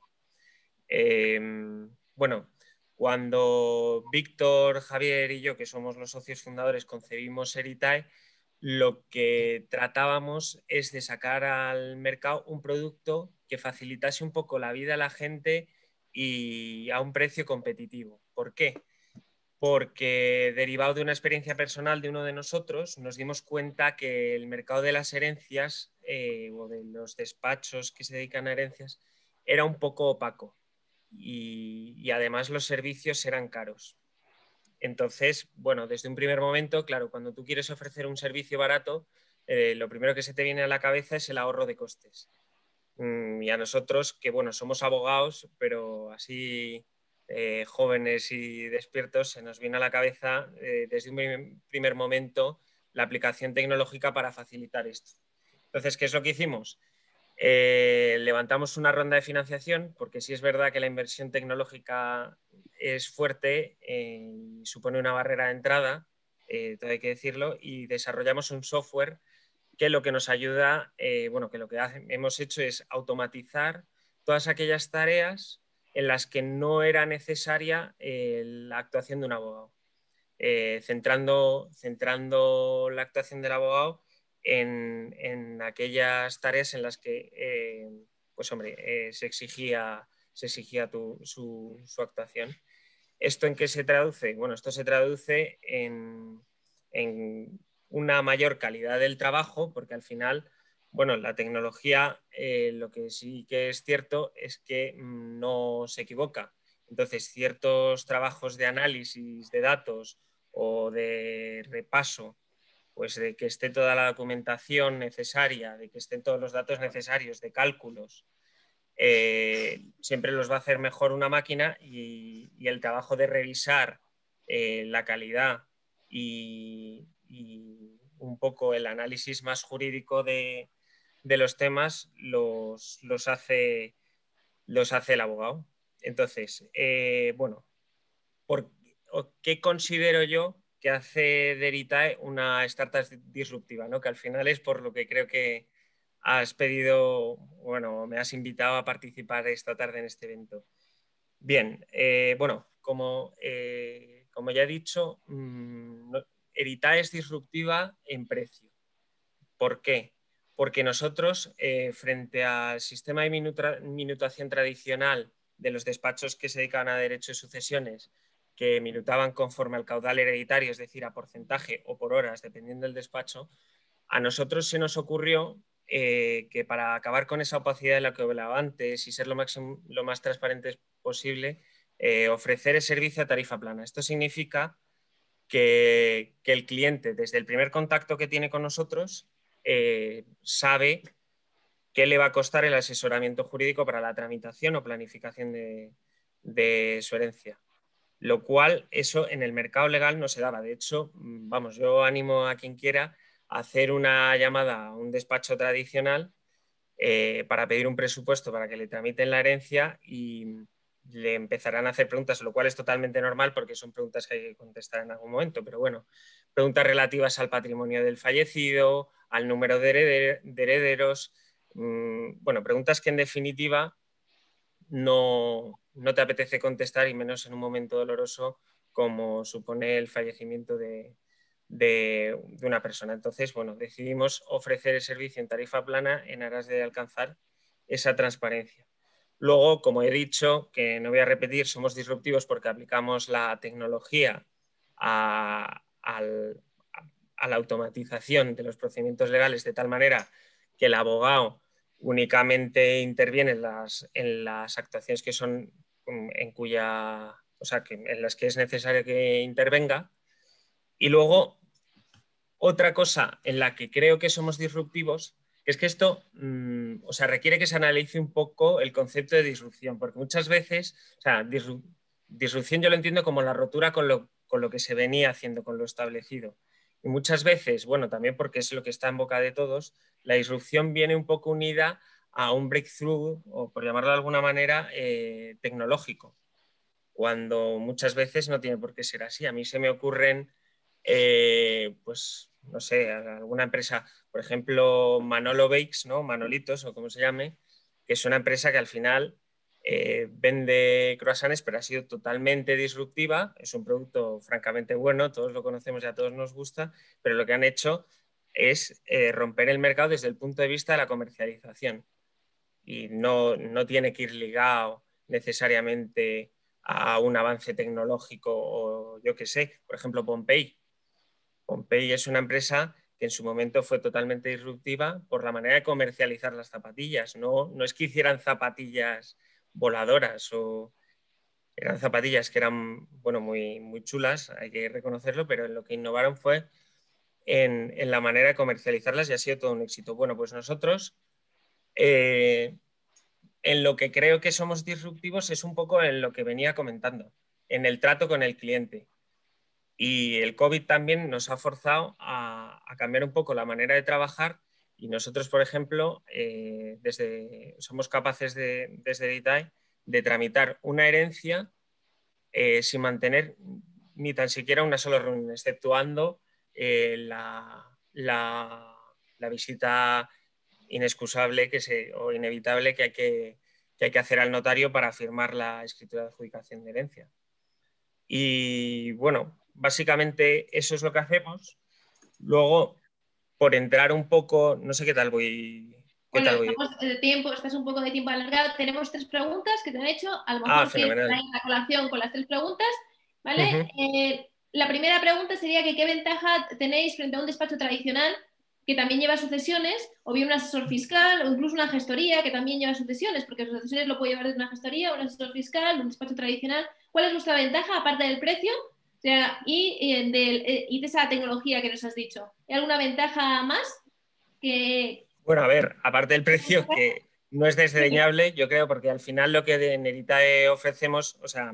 Cuando Víctor, Javier y yo, que somos los socios fundadores, concebimos Heritae, lo que tratábamos es de sacar al mercado un producto que facilitase un poco la vida a la gente y a un precio competitivo. ¿Por qué? Porque derivado de una experiencia personal de uno de nosotros, nos dimos cuenta que el mercado de las herencias o de los despachos que se dedican a herencias era un poco opaco y además los servicios eran caros. Entonces, desde un primer momento, claro, cuando tú quieres ofrecer un servicio barato, lo primero que se te viene a la cabeza es el ahorro de costes. Y a nosotros, que somos abogados, pero así jóvenes y despiertos, se nos viene a la cabeza desde un primer momento la aplicación tecnológica para facilitar esto. Entonces, ¿qué es lo que hicimos? Levantamos una ronda de financiación, porque sí es verdad que la inversión tecnológica es fuerte, y supone una barrera de entrada, todo hay que decirlo, y desarrollamos un software que lo que nos ayuda, que lo que hemos hecho es automatizar todas aquellas tareas en las que no era necesaria la actuación de un abogado. Centrando la actuación del abogado en aquellas tareas en las que pues hombre, se exigía su actuación. ¿Esto en qué se traduce? Bueno, esto se traduce en una mayor calidad del trabajo, porque al final, bueno, la tecnología lo que sí que es cierto es que no se equivoca. Entonces, ciertos trabajos de análisis de datos o de repaso, pues de que esté toda la documentación necesaria, de que estén todos los datos necesarios, de cálculos, siempre los va a hacer mejor una máquina, y el trabajo de revisar la calidad y un poco el análisis más jurídico de los temas los hace el abogado. Entonces, bueno, ¿por qué considero yo que hace de Heritae una startup disruptiva, ¿no? Que al final es por lo que creo que has pedido, bueno, me has invitado a participar esta tarde en este evento. Bien, bueno, como ya he dicho, Heritae es disruptiva en precio. ¿Por qué? Porque nosotros, frente al sistema de minutación tradicional de los despachos que se dedican a derecho de sucesiones, que minutaban conforme al caudal hereditario, es decir, a porcentaje o por horas, dependiendo del despacho, a nosotros se nos ocurrió que para acabar con esa opacidad de la que hablaba antes y ser lo más transparentes posible, ofrecer el servicio a tarifa plana. Esto significa que el cliente, desde el primer contacto que tiene con nosotros, sabe qué le va a costar el asesoramiento jurídico para la tramitación o planificación de su herencia. Lo cual, eso en el mercado legal no se daba. De hecho, vamos, yo animo a quien quiera a hacer una llamada a un despacho tradicional para pedir un presupuesto para que le tramiten la herencia, y le empezarán a hacer preguntas, lo cual es totalmente normal porque son preguntas que hay que contestar en algún momento. Pero bueno, preguntas relativas al patrimonio del fallecido, al número de herederos, bueno, preguntas que en definitiva no te apetece contestar, y menos en un momento doloroso como supone el fallecimiento de una persona. Entonces, bueno, decidimos ofrecer el servicio en tarifa plana en aras de alcanzar esa transparencia. Luego, como he dicho, que no voy a repetir, somos disruptivos porque aplicamos la tecnología a la automatización de los procedimientos legales, de tal manera que el abogado únicamente interviene en las actuaciones que son en las que es necesario que intervenga. Y luego, otra cosa en la que creo que somos disruptivos es que esto requiere que se analice un poco el concepto de disrupción, porque muchas veces, disrupción yo lo entiendo como la rotura con lo que se venía haciendo, con lo establecido. Y muchas veces, bueno, también porque es lo que está en boca de todos, la disrupción viene un poco unida a un breakthrough, o por llamarlo de alguna manera, tecnológico, cuando muchas veces no tiene por qué ser así. A mí se me ocurren, pues, no sé, alguna empresa, por ejemplo, Manolo Bakes, ¿no? Manolitos o como se llame, que es una empresa que al final vende croissants, pero ha sido totalmente disruptiva. Es un producto francamente bueno, todos lo conocemos y a todos nos gusta, pero lo que han hecho es romper el mercado desde el punto de vista de la comercialización, y no tiene que ir ligado necesariamente a un avance tecnológico o yo qué sé. Por ejemplo, Pompei es una empresa que en su momento fue totalmente disruptiva por la manera de comercializar las zapatillas. No es que hicieran zapatillas voladoras, o eran zapatillas que eran, bueno, muy, muy chulas, hay que reconocerlo, pero en lo que innovaron fue en la manera de comercializarlas, y ha sido todo un éxito. Bueno, pues nosotros en lo que creo que somos disruptivos es un poco en lo que venía comentando, en el trato con el cliente. Y el COVID también nos ha forzado a cambiar un poco la manera de trabajar. Y nosotros, por ejemplo, somos capaces desde Heritae de tramitar una herencia sin mantener ni tan siquiera una sola reunión, exceptuando la visita inexcusable o inevitable que hay que hacer al notario para firmar la escritura de adjudicación de herencia. Y bueno, básicamente eso es lo que hacemos. Luego, por entrar un poco, no sé qué tal voy... Estás un poco de tiempo alargado. Tenemos tres preguntas que te han hecho. A lo mejor que la colación con las tres preguntas, ¿vale? Uh-huh. La primera pregunta sería que qué ventaja tenéis frente a un despacho tradicional que también lleva sucesiones, o bien un asesor fiscal, o incluso una gestoría que también lleva sucesiones, porque las sucesiones lo puede llevar desde una gestoría, un asesor fiscal, un despacho tradicional. ¿Cuál es vuestra ventaja, aparte del precio, o sea, y de esa tecnología que nos has dicho? ¿Hay alguna ventaja más que...? Bueno, a ver, aparte del precio, que no es desdeñable, yo creo, porque al final lo que en Heritae ofrecemos, o sea,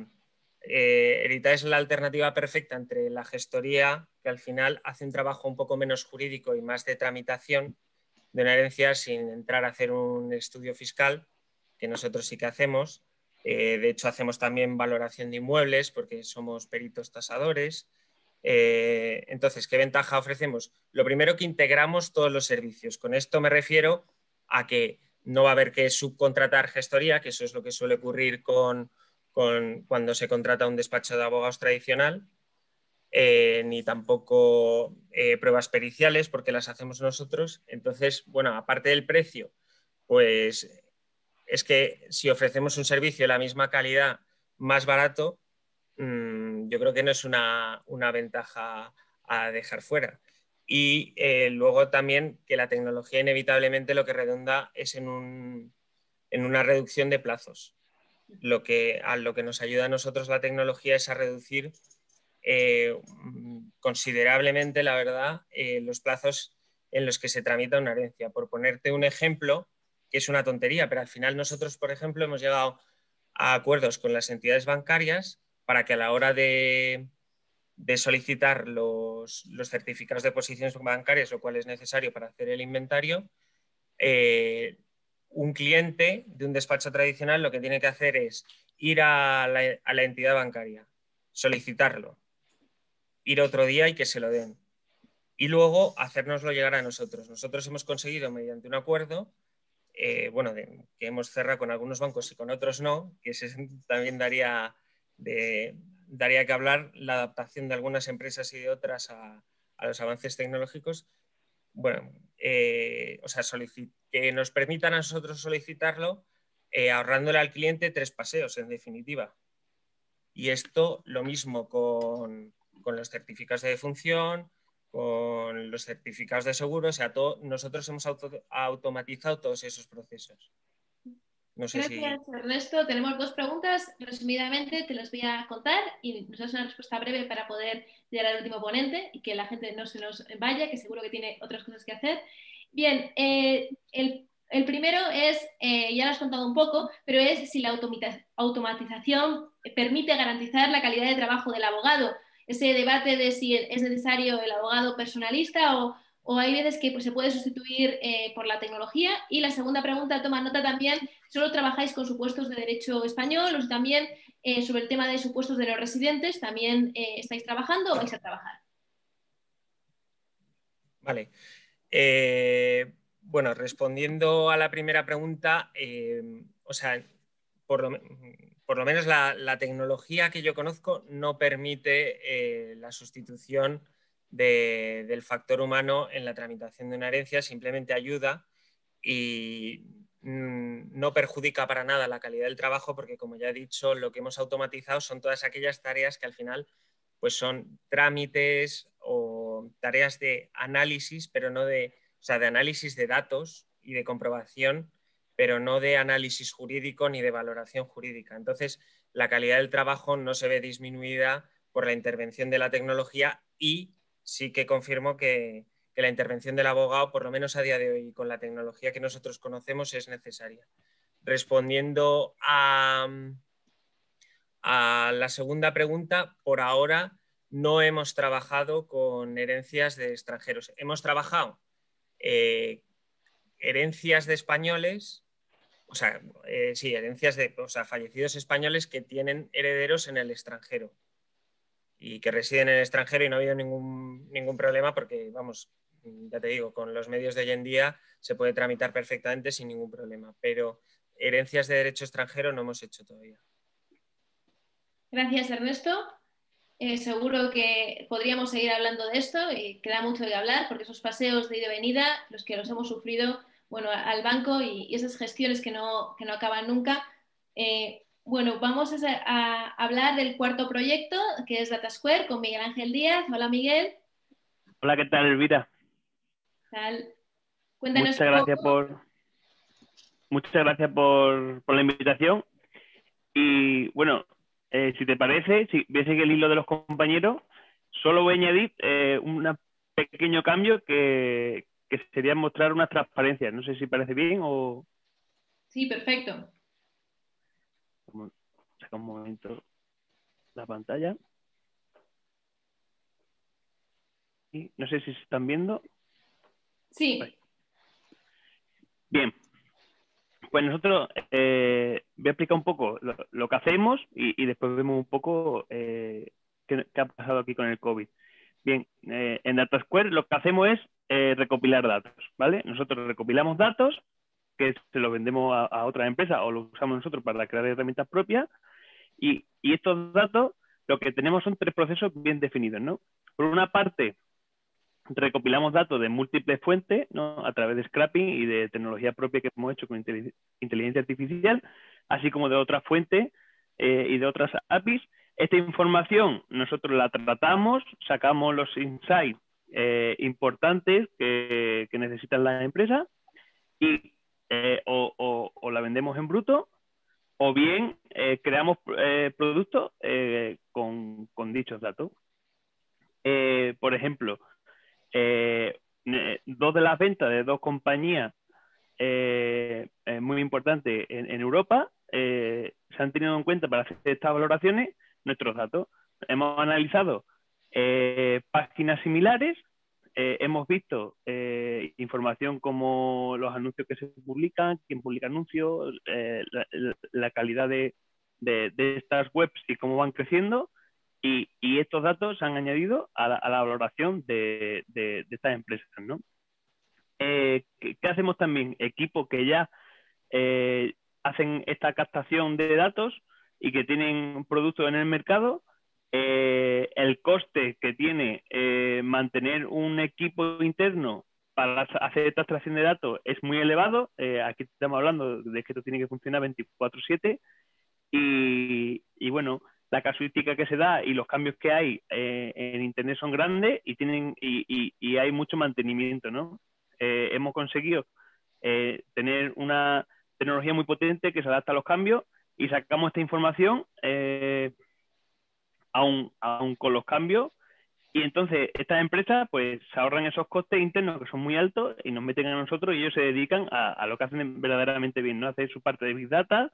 Heritae es la alternativa perfecta entre la gestoría, que al final hace un trabajo un poco menos jurídico y más de tramitación de una herencia sin entrar a hacer un estudio fiscal, que nosotros sí que hacemos. De hecho, hacemos también valoración de inmuebles porque somos peritos tasadores. Entonces, ¿qué ventaja ofrecemos? Lo primero, que integramos todos los servicios. Con esto me refiero a que no va a haber que subcontratar gestoría, que eso es lo que suele ocurrir cuando se contrata un despacho de abogados tradicional, ni tampoco pruebas periciales, porque las hacemos nosotros. Entonces, bueno, aparte del precio, pues es que si ofrecemos un servicio de la misma calidad más barato, yo creo que no es una ventaja a dejar fuera. Y luego también que la tecnología inevitablemente lo que redunda es en una reducción de plazos. A lo que nos ayuda a nosotros la tecnología es a reducir considerablemente, la verdad, los plazos en los que se tramita una herencia. Por ponerte un ejemplo, que es una tontería, pero al final nosotros, por ejemplo, hemos llegado a acuerdos con las entidades bancarias para que a la hora de solicitar los certificados de posiciones bancarias, lo cual es necesario para hacer el inventario, un cliente de un despacho tradicional lo que tiene que hacer es ir a la entidad bancaria, solicitarlo, ir otro día y que se lo den, y luego hacérnoslo llegar a nosotros. Nosotros hemos conseguido, mediante un acuerdo, que hemos cerrado con algunos bancos y con otros no, que ese también daría que hablar, la adaptación de algunas empresas y de otras a los avances tecnológicos. Bueno, que nos permitan a nosotros solicitarlo, ahorrándole al cliente tres paseos, en definitiva. Y esto lo mismo con los certificados de defunción, con los certificados de seguro, o sea, nosotros hemos automatizado todos esos procesos. No sé. Gracias, Ernesto. Tenemos dos preguntas, resumidamente te las voy a contar y nos das una respuesta breve para poder llegar al último ponente y que la gente no se nos vaya, que seguro que tiene otras cosas que hacer. Bien, el primero es, ya lo has contado un poco, pero es si la automatización permite garantizar la calidad de trabajo del abogado. Ese debate de si es necesario el abogado personalista o hay veces que pues, se puede sustituir por la tecnología. Y la segunda pregunta, toma nota también, ¿solo trabajáis con supuestos de derecho español o también sobre el tema de supuestos de los residentes también estáis trabajando o vais a trabajar? Vale. Bueno, respondiendo a la primera pregunta, por lo menos la tecnología que yo conozco no permite la sustitución del factor humano en la tramitación de una herencia, simplemente ayuda y no perjudica para nada la calidad del trabajo, porque como ya he dicho, lo que hemos automatizado son todas aquellas tareas que al final pues son trámites o tareas de análisis, pero no de análisis de datos y de comprobación, pero no de análisis jurídico ni de valoración jurídica. Entonces, la calidad del trabajo no se ve disminuida por la intervención de la tecnología y sí que confirmo que la intervención del abogado, por lo menos a día de hoy, con la tecnología que nosotros conocemos, es necesaria. Respondiendo a la segunda pregunta, por ahora no hemos trabajado con herencias de extranjeros. Hemos trabajado herencias de españoles, fallecidos españoles que tienen herederos en el extranjero y que residen en el extranjero, y no ha habido ningún problema porque, vamos, ya te digo, con los medios de hoy en día se puede tramitar perfectamente sin ningún problema, pero herencias de derecho extranjero no hemos hecho todavía. Gracias, Ernesto. Seguro que podríamos seguir hablando de esto y queda mucho que hablar, porque esos paseos de ida y venida, los que los hemos sufrido, bueno, al banco y esas gestiones que no acaban nunca. Bueno, vamos a hablar del cuarto proyecto, que es Dataxquare, con Miguel Ángel Díaz. Hola, Miguel. Hola, ¿qué tal, Elvira? ¿Qué tal? Cuéntanos muchas gracias por la invitación. Y bueno, si te parece, si ves el hilo de los compañeros, solo voy a añadir un pequeño cambio que sería mostrar unas transparencias. No sé si parece bien o... Sí, perfecto. Saca un momento la pantalla. Y no sé si se están viendo. Sí. Bien. Pues nosotros voy a explicar un poco lo que hacemos y después vemos un poco qué ha pasado aquí con el COVID. Bien, en Dataxquare lo que hacemos es recopilar datos, ¿vale? Nosotros recopilamos datos que se los vendemos a otras empresas o los usamos nosotros para crear herramientas propias. Y estos datos, lo que tenemos son tres procesos bien definidos, ¿no? Por una parte, recopilamos datos de múltiples fuentes, ¿no?, a través de scrapping y de tecnología propia que hemos hecho con inteligencia artificial, así como de otras fuentes y de otras APIs. Esta información nosotros la tratamos, sacamos los insights importantes que necesitan las empresas y o la vendemos en bruto, o bien creamos productos con dichos datos. Por ejemplo, dos de las ventas de dos compañías muy importantes en Europa se han tenido en cuenta para hacer estas valoraciones nuestros datos. Hemos analizado páginas similares. Hemos visto información como los anuncios que se publican, quién publica anuncios, la calidad de estas webs y cómo van creciendo, y estos datos se han añadido a la valoración de estas empresas, ¿no? ¿Qué hacemos también? Equipos que ya hacen esta captación de datos y que tienen productos en el mercado. El coste que tiene mantener un equipo interno para hacer esta extracción de datos es muy elevado. Aquí estamos hablando de que esto tiene que funcionar 24/7 y bueno, la casuística que se da y los cambios que hay en Internet son grandes y hay mucho mantenimiento, ¿no? Hemos conseguido tener una tecnología muy potente que se adapta a los cambios y sacamos esta información aún con los cambios, y entonces estas empresas pues se ahorran esos costes internos que son muy altos y nos meten a nosotros, y ellos se dedican a lo que hacen verdaderamente bien, ¿no? A hacer su parte de Big Data,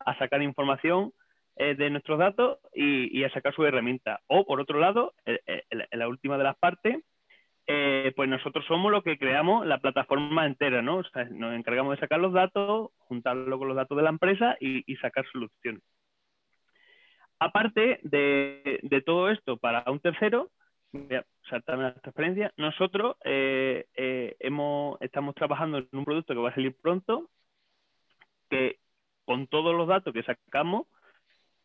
a sacar información de nuestros datos y a sacar su herramienta. O por otro lado, en la última de las partes, pues nosotros somos los que creamos la plataforma entera, ¿no? O sea, nos encargamos de sacar los datos, juntarlo con los datos de la empresa y sacar soluciones. Aparte de todo esto, para un tercero, voy a saltarme la transferencia, nosotros estamos trabajando en un producto que va a salir pronto, que con todos los datos que sacamos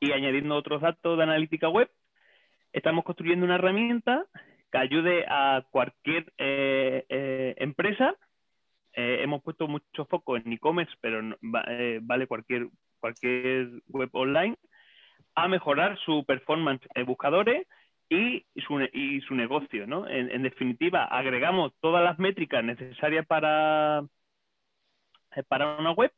y añadiendo otros datos de analítica web, estamos construyendo una herramienta que ayude a cualquier empresa. Hemos puesto mucho foco en e-commerce, pero vale cualquier web online, a mejorar su performance en buscadores y su negocio, ¿no? En definitiva, agregamos todas las métricas necesarias para una web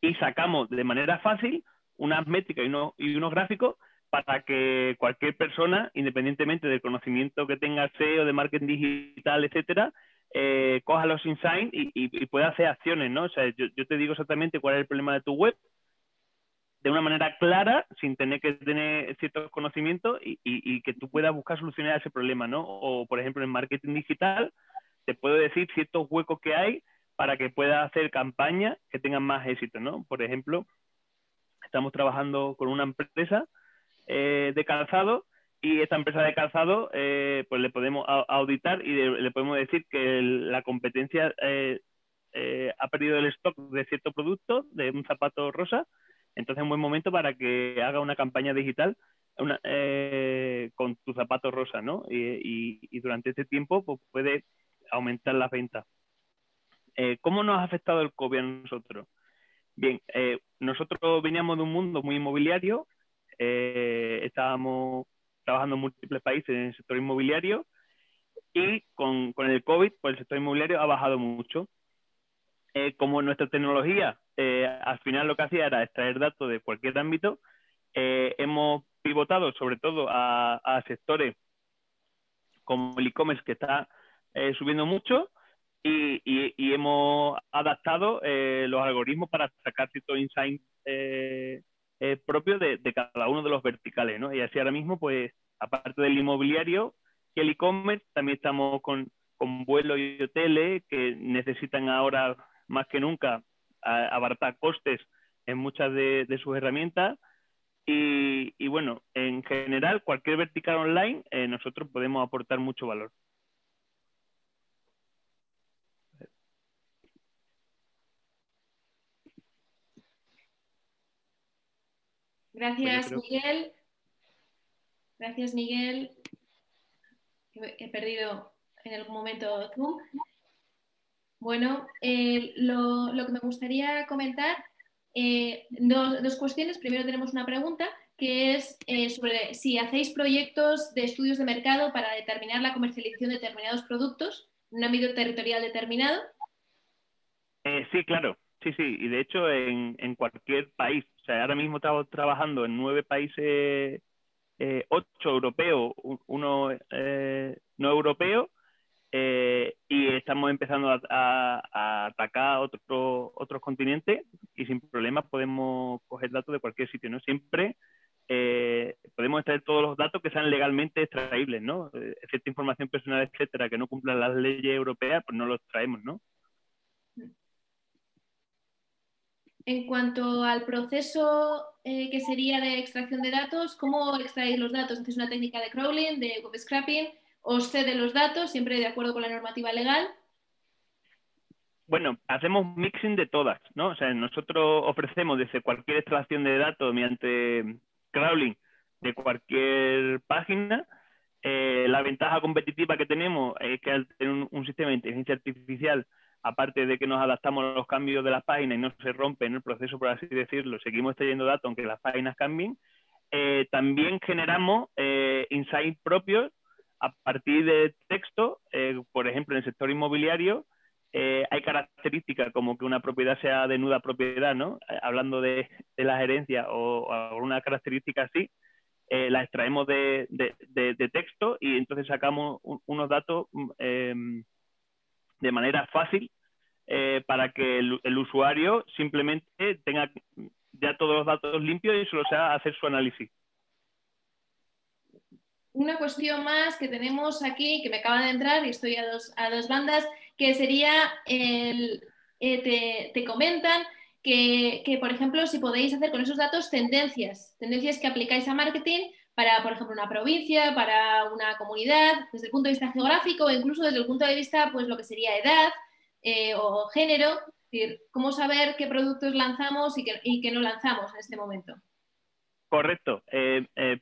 y sacamos de manera fácil unas métricas y unos gráficos para que cualquier persona, independientemente del conocimiento que tenga SEO, de marketing digital, etcétera, coja los insights y pueda hacer acciones, ¿no? O sea, yo te digo exactamente cuál es el problema de tu web, de una manera clara, sin tener que tener ciertos conocimientos y que tú puedas buscar soluciones a ese problema, ¿no? O, por ejemplo, en marketing digital, te puedo decir ciertos huecos que hay para que puedas hacer campañas que tengan más éxito, ¿no? Por ejemplo, estamos trabajando con una empresa de calzado y esta empresa de calzado, pues le podemos auditar y le podemos decir que la competencia ha perdido el stock de cierto producto, de un zapato rosa. Entonces es un buen momento para que haga una campaña digital con tus zapatos rosa, ¿no? Y durante este tiempo pues, puede aumentar las ventas. ¿Cómo nos ha afectado el COVID a nosotros? Bien, nosotros veníamos de un mundo muy inmobiliario, estábamos trabajando en múltiples países en el sector inmobiliario y con el COVID pues el sector inmobiliario ha bajado mucho. Como nuestra tecnología al final lo que hacía era extraer datos de cualquier ámbito, hemos pivotado sobre todo a sectores como el e-commerce, que está subiendo mucho, y hemos adaptado los algoritmos para sacar ciertos insights propios de cada uno de los verticales, ¿no? Y así ahora mismo, pues, aparte del inmobiliario y el e-commerce, también estamos con vuelos y hoteles que necesitan ahora más que nunca abaratar costes en muchas de sus herramientas. Y bueno, en general, cualquier vertical online, nosotros podemos aportar mucho valor. Gracias, pues Miguel. Gracias, Miguel. He perdido en algún momento Zoom. Bueno, lo que me gustaría comentar, dos cuestiones. Primero tenemos una pregunta que es sobre si hacéis proyectos de estudios de mercado para determinar la comercialización de determinados productos en un ámbito territorial determinado. Sí, claro. Sí, y de hecho en cualquier país. O sea, ahora mismo estamos trabajando en 9 países, 8 europeos, 1 no europeo, y estamos empezando a atacar otros continentes, y sin problemas podemos coger datos de cualquier sitio, ¿no? Siempre podemos extraer todos los datos que sean legalmente extraíbles, ¿no? Cierta información personal, etcétera, que no cumplan las leyes europeas, pues no los traemos, ¿no? En cuanto al proceso que sería de extracción de datos, ¿cómo extraéis los datos? ¿Hacéis una técnica de crawling, de web scrapping? ¿Os cede los datos, siempre de acuerdo con la normativa legal? Bueno, hacemos mixing de todas, ¿no? O sea, nosotros ofrecemos desde cualquier extracción de datos mediante crawling de cualquier página. La ventaja competitiva que tenemos es que al tener un sistema de inteligencia artificial, aparte de que nos adaptamos a los cambios de las páginas y no se rompe en el proceso, por así decirlo, seguimos extrayendo datos aunque las páginas cambien, también generamos insights propios a partir de texto. Por ejemplo, en el sector inmobiliario hay características como que una propiedad sea de nuda propiedad, ¿no? Hablando de las herencias o alguna característica así, las extraemos de texto y entonces sacamos unos datos de manera fácil para que el usuario simplemente tenga ya todos los datos limpios y solo sea hacer su análisis. Una cuestión más que tenemos aquí, que me acaba de entrar y estoy a dos bandas, que sería, te comentan que, por ejemplo, si podéis hacer con esos datos tendencias que aplicáis a marketing para, por ejemplo, una provincia, para una comunidad, desde el punto de vista geográfico, o incluso desde el punto de vista, pues, lo que sería edad o género. Es decir, cómo saber qué productos lanzamos y qué no lanzamos en este momento. Correcto.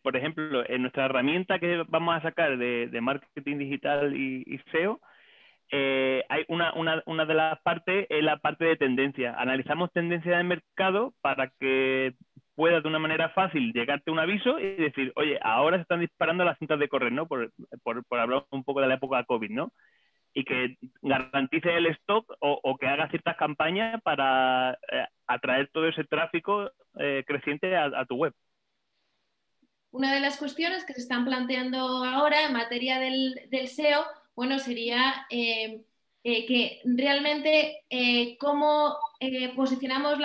Por ejemplo, en nuestra herramienta que vamos a sacar de marketing digital y SEO, hay una de las partes, es la parte de tendencia. Analizamos tendencia de mercado para que puedas de una manera fácil llegarte un aviso y decir, oye, ahora se están disparando las cintas de correr, ¿no? Por hablar un poco de la época COVID, ¿no? Y que garantice el stock o que haga ciertas campañas para atraer todo ese tráfico creciente a tu web. Una de las cuestiones que se están planteando ahora en materia del SEO, bueno, sería que realmente cómo posicionamos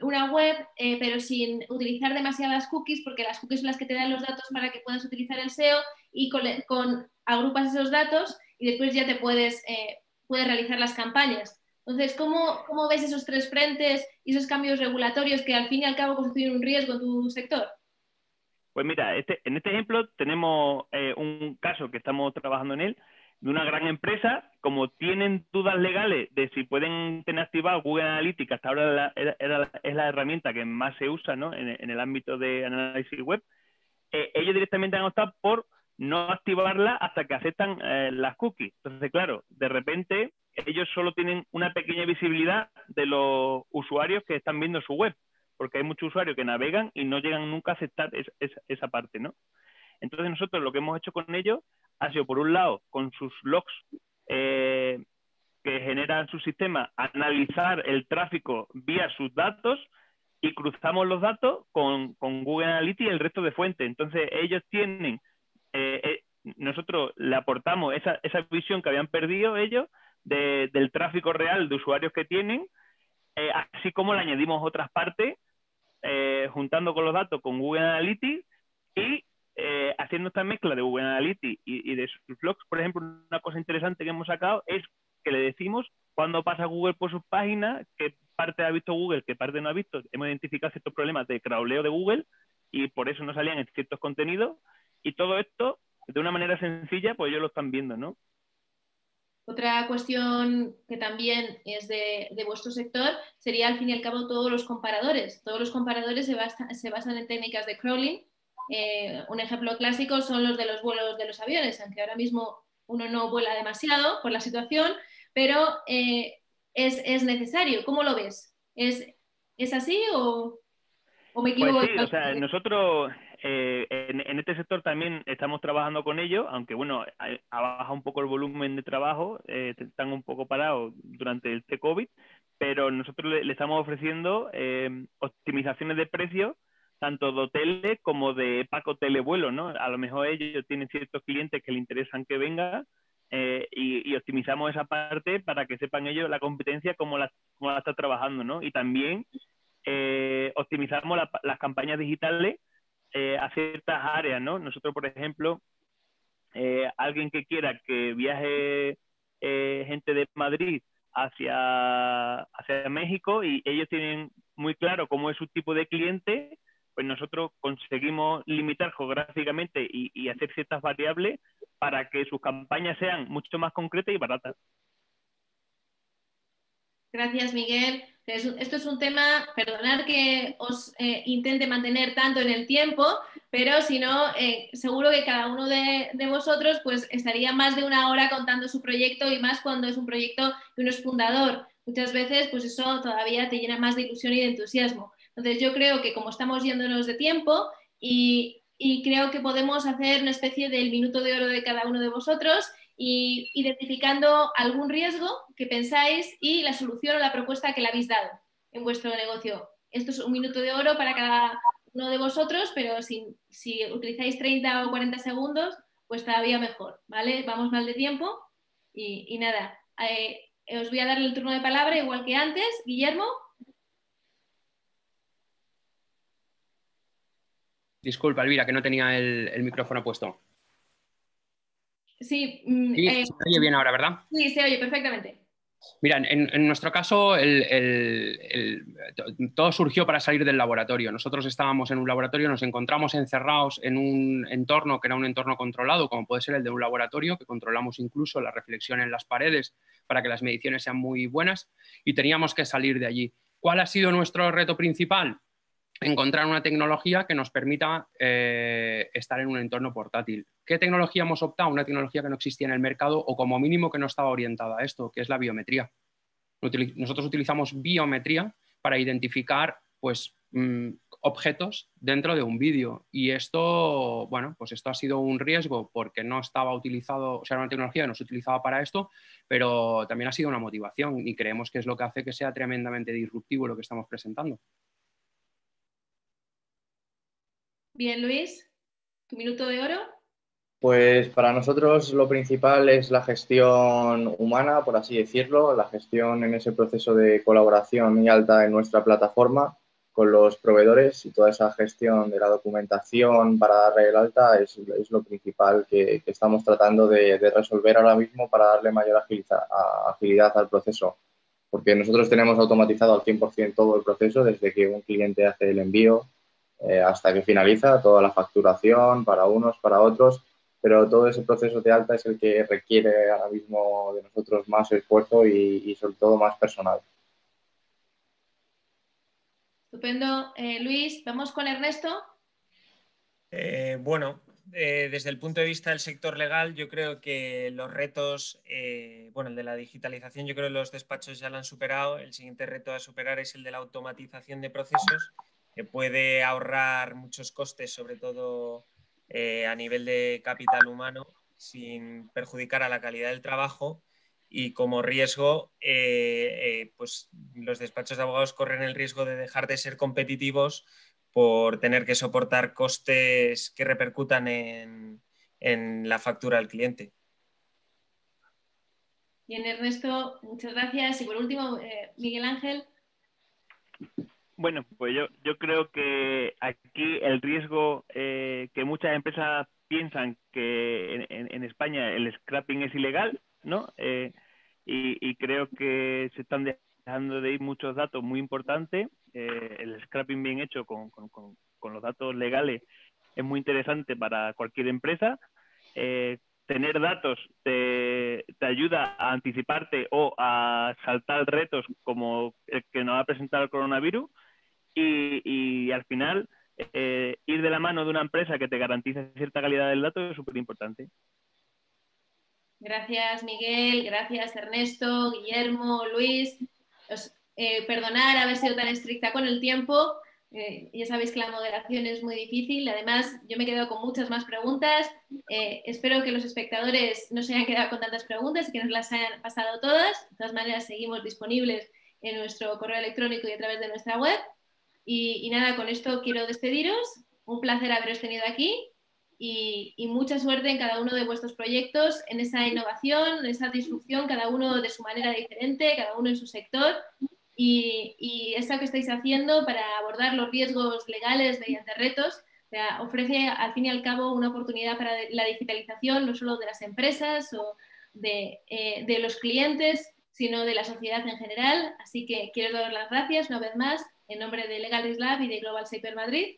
una web, pero sin utilizar demasiadas cookies, porque las cookies son las que te dan los datos para que puedas utilizar el SEO, y con agrupas esos datos y después ya te puedes realizar las campañas. Entonces, ¿cómo ves esos tres frentes y esos cambios regulatorios que al fin y al cabo constituyen un riesgo en tu sector? Pues mira, en este ejemplo tenemos un caso que estamos trabajando en él, de una gran empresa. Como tienen dudas legales de si pueden tener activado Google Analytics, hasta ahora es la herramienta que más se usa, ¿no? en el ámbito de análisis web, ellos directamente han optado por no activarla hasta que aceptan las cookies. Entonces, claro, de repente ellos solo tienen una pequeña visibilidad de los usuarios que están viendo su web, porque hay muchos usuarios que navegan y no llegan nunca a aceptar esa parte, ¿no? Entonces nosotros lo que hemos hecho con ellos ha sido, por un lado, con sus logs que generan su sistema, analizar el tráfico vía sus datos, y cruzamos los datos con Google Analytics y el resto de fuentes. Entonces ellos tienen, nosotros le aportamos esa visión que habían perdido ellos del tráfico real de usuarios que tienen, así como le añadimos otras partes, juntando con los datos con Google Analytics y haciendo esta mezcla de Google Analytics y de sus blogs. Por ejemplo, una cosa interesante que hemos sacado es que le decimos cuando pasa Google por sus páginas, qué parte ha visto Google, qué parte no ha visto. Hemos identificado ciertos problemas de crawleo de Google y por eso no salían en ciertos contenidos. Y todo esto, de una manera sencilla, pues ellos lo están viendo, ¿no? Otra cuestión que también es de vuestro sector sería, al fin y al cabo, todos los comparadores. Todos los comparadores se basan en técnicas de crawling. Un ejemplo clásico son los de los vuelos de los aviones, aunque ahora mismo uno no vuela demasiado por la situación, pero es necesario. ¿Cómo lo ves? ¿Es así o me equivoco? Pues sí, o sea, nosotros en este sector también estamos trabajando con ello, aunque bueno, ha bajado un poco el volumen de trabajo, están un poco parados durante este COVID, pero nosotros le estamos ofreciendo optimizaciones de precios tanto de hoteles como de pack hotelevuelo, ¿no? A lo mejor ellos tienen ciertos clientes que les interesan que venga y optimizamos esa parte para que sepan ellos la competencia cómo la está trabajando, ¿no? Y también optimizamos las campañas digitales a ciertas áreas, ¿no? Nosotros, por ejemplo, alguien que quiera que viaje gente de Madrid hacia México y ellos tienen muy claro cómo es su tipo de cliente, pues nosotros conseguimos limitar geográficamente y hacer ciertas variables para que sus campañas sean mucho más concretas y baratas. Gracias, Miguel. Esto es un tema, perdonad que os intente mantener tanto en el tiempo, pero si no, seguro que cada uno de vosotros pues, estaría más de una hora contando su proyecto, y más cuando es un proyecto que uno es fundador. Muchas veces pues eso todavía te llena más de ilusión y de entusiasmo. Entonces yo creo que como estamos yéndonos de tiempo y creo que podemos hacer una especie del minuto de oro de cada uno de vosotros, y identificando algún riesgo que pensáis y la solución o la propuesta que le habéis dado en vuestro negocio. Esto es un minuto de oro para cada uno de vosotros, pero si utilizáis 30 o 40 segundos, pues todavía mejor, ¿vale? Vamos mal de tiempo y nada. Os voy a dar el turno de palabra igual que antes. Guillermo. Disculpa, Elvira, que no tenía el micrófono puesto. Sí. Se oye bien ahora, ¿verdad? Sí, se oye perfectamente. Mira, en nuestro caso, todo surgió para salir del laboratorio. Nosotros estábamos en un laboratorio, nos encontramos encerrados en un entorno que era un entorno controlado, como puede ser el de un laboratorio, que controlamos incluso la reflexión en las paredes para que las mediciones sean muy buenas, y teníamos que salir de allí. ¿Cuál ha sido nuestro reto principal? Encontrar una tecnología que nos permita estar en un entorno portátil. ¿Qué tecnología hemos optado? Una tecnología que no existía en el mercado, o como mínimo que no estaba orientada a esto, que es la biometría. Nosotros utilizamos biometría para identificar pues, objetos dentro de un vídeo, y esto, bueno, pues esto ha sido un riesgo porque no estaba utilizado, o sea, era una tecnología que no se utilizaba para esto, pero también ha sido una motivación y creemos que es lo que hace que sea tremendamente disruptivo lo que estamos presentando. Bien, Luis, ¿tu minuto de oro? Pues para nosotros lo principal es la gestión humana, por así decirlo, la gestión en ese proceso de colaboración muy alta en nuestra plataforma con los proveedores, y toda esa gestión de la documentación para darle el alta es lo principal que estamos tratando de resolver ahora mismo para darle mayor agilidad al proceso. Porque nosotros tenemos automatizado al 100% todo el proceso, desde que un cliente hace el envío hasta que finaliza, toda la facturación para unos, para otros, pero todo ese proceso de alta es el que requiere ahora mismo de nosotros más esfuerzo y sobre todo más personal. Estupendo. Luis, vamos con Ernesto. Bueno, desde el punto de vista del sector legal, yo creo que los retos, bueno, el de la digitalización, yo creo que los despachos ya lo han superado. El siguiente reto a superar es el de la automatización de procesos, que puede ahorrar muchos costes, sobre todo a nivel de capital humano, sin perjudicar a la calidad del trabajo. Y como riesgo, pues los despachos de abogados corren el riesgo de dejar de ser competitivos por tener que soportar costes que repercutan en la factura al cliente. Bien, Ernesto, muchas gracias. Y por último, Miguel Ángel. Bueno, pues yo creo que aquí el riesgo que muchas empresas piensan que en España el scrapping es ilegal, ¿no? Y creo que se están dejando de ir muchos datos muy importantes. El scrapping bien hecho con los datos legales es muy interesante para cualquier empresa. Tener datos te ayuda a anticiparte o a saltar retos como el que nos ha presentado el coronavirus y al final ir de la mano de una empresa que te garantice cierta calidad del dato es súper importante. Gracias, Miguel. Gracias, Ernesto, Guillermo, Luis. Perdonar haber sido tan estricta con el tiempo. Ya sabéis que la moderación es muy difícil. Además, yo me he quedado con muchas más preguntas. Espero que los espectadores no se hayan quedado con tantas preguntas y que nos las hayan pasado todas. De todas maneras, seguimos disponibles en nuestro correo electrónico y a través de nuestra web. Y nada, con esto quiero despediros. Un placer haberos tenido aquí. Y mucha suerte en cada uno de vuestros proyectos, en esa innovación, en esa disrupción, cada uno de su manera diferente, cada uno en su sector, y eso que estáis haciendo para abordar los riesgos legales mediante retos, o sea, ofrece al fin y al cabo una oportunidad para la digitalización, no solo de las empresas o de los clientes, sino de la sociedad en general. Así que quiero daros las gracias una vez más en nombre de Legal Risk Lab y de Global Shapers Madrid.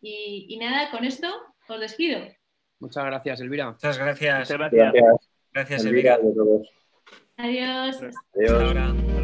Y nada, con esto os despido. Muchas gracias, Elvira. Muchas gracias. Muchas gracias. Gracias, Elvira. Adiós. Adiós. Hasta ahora.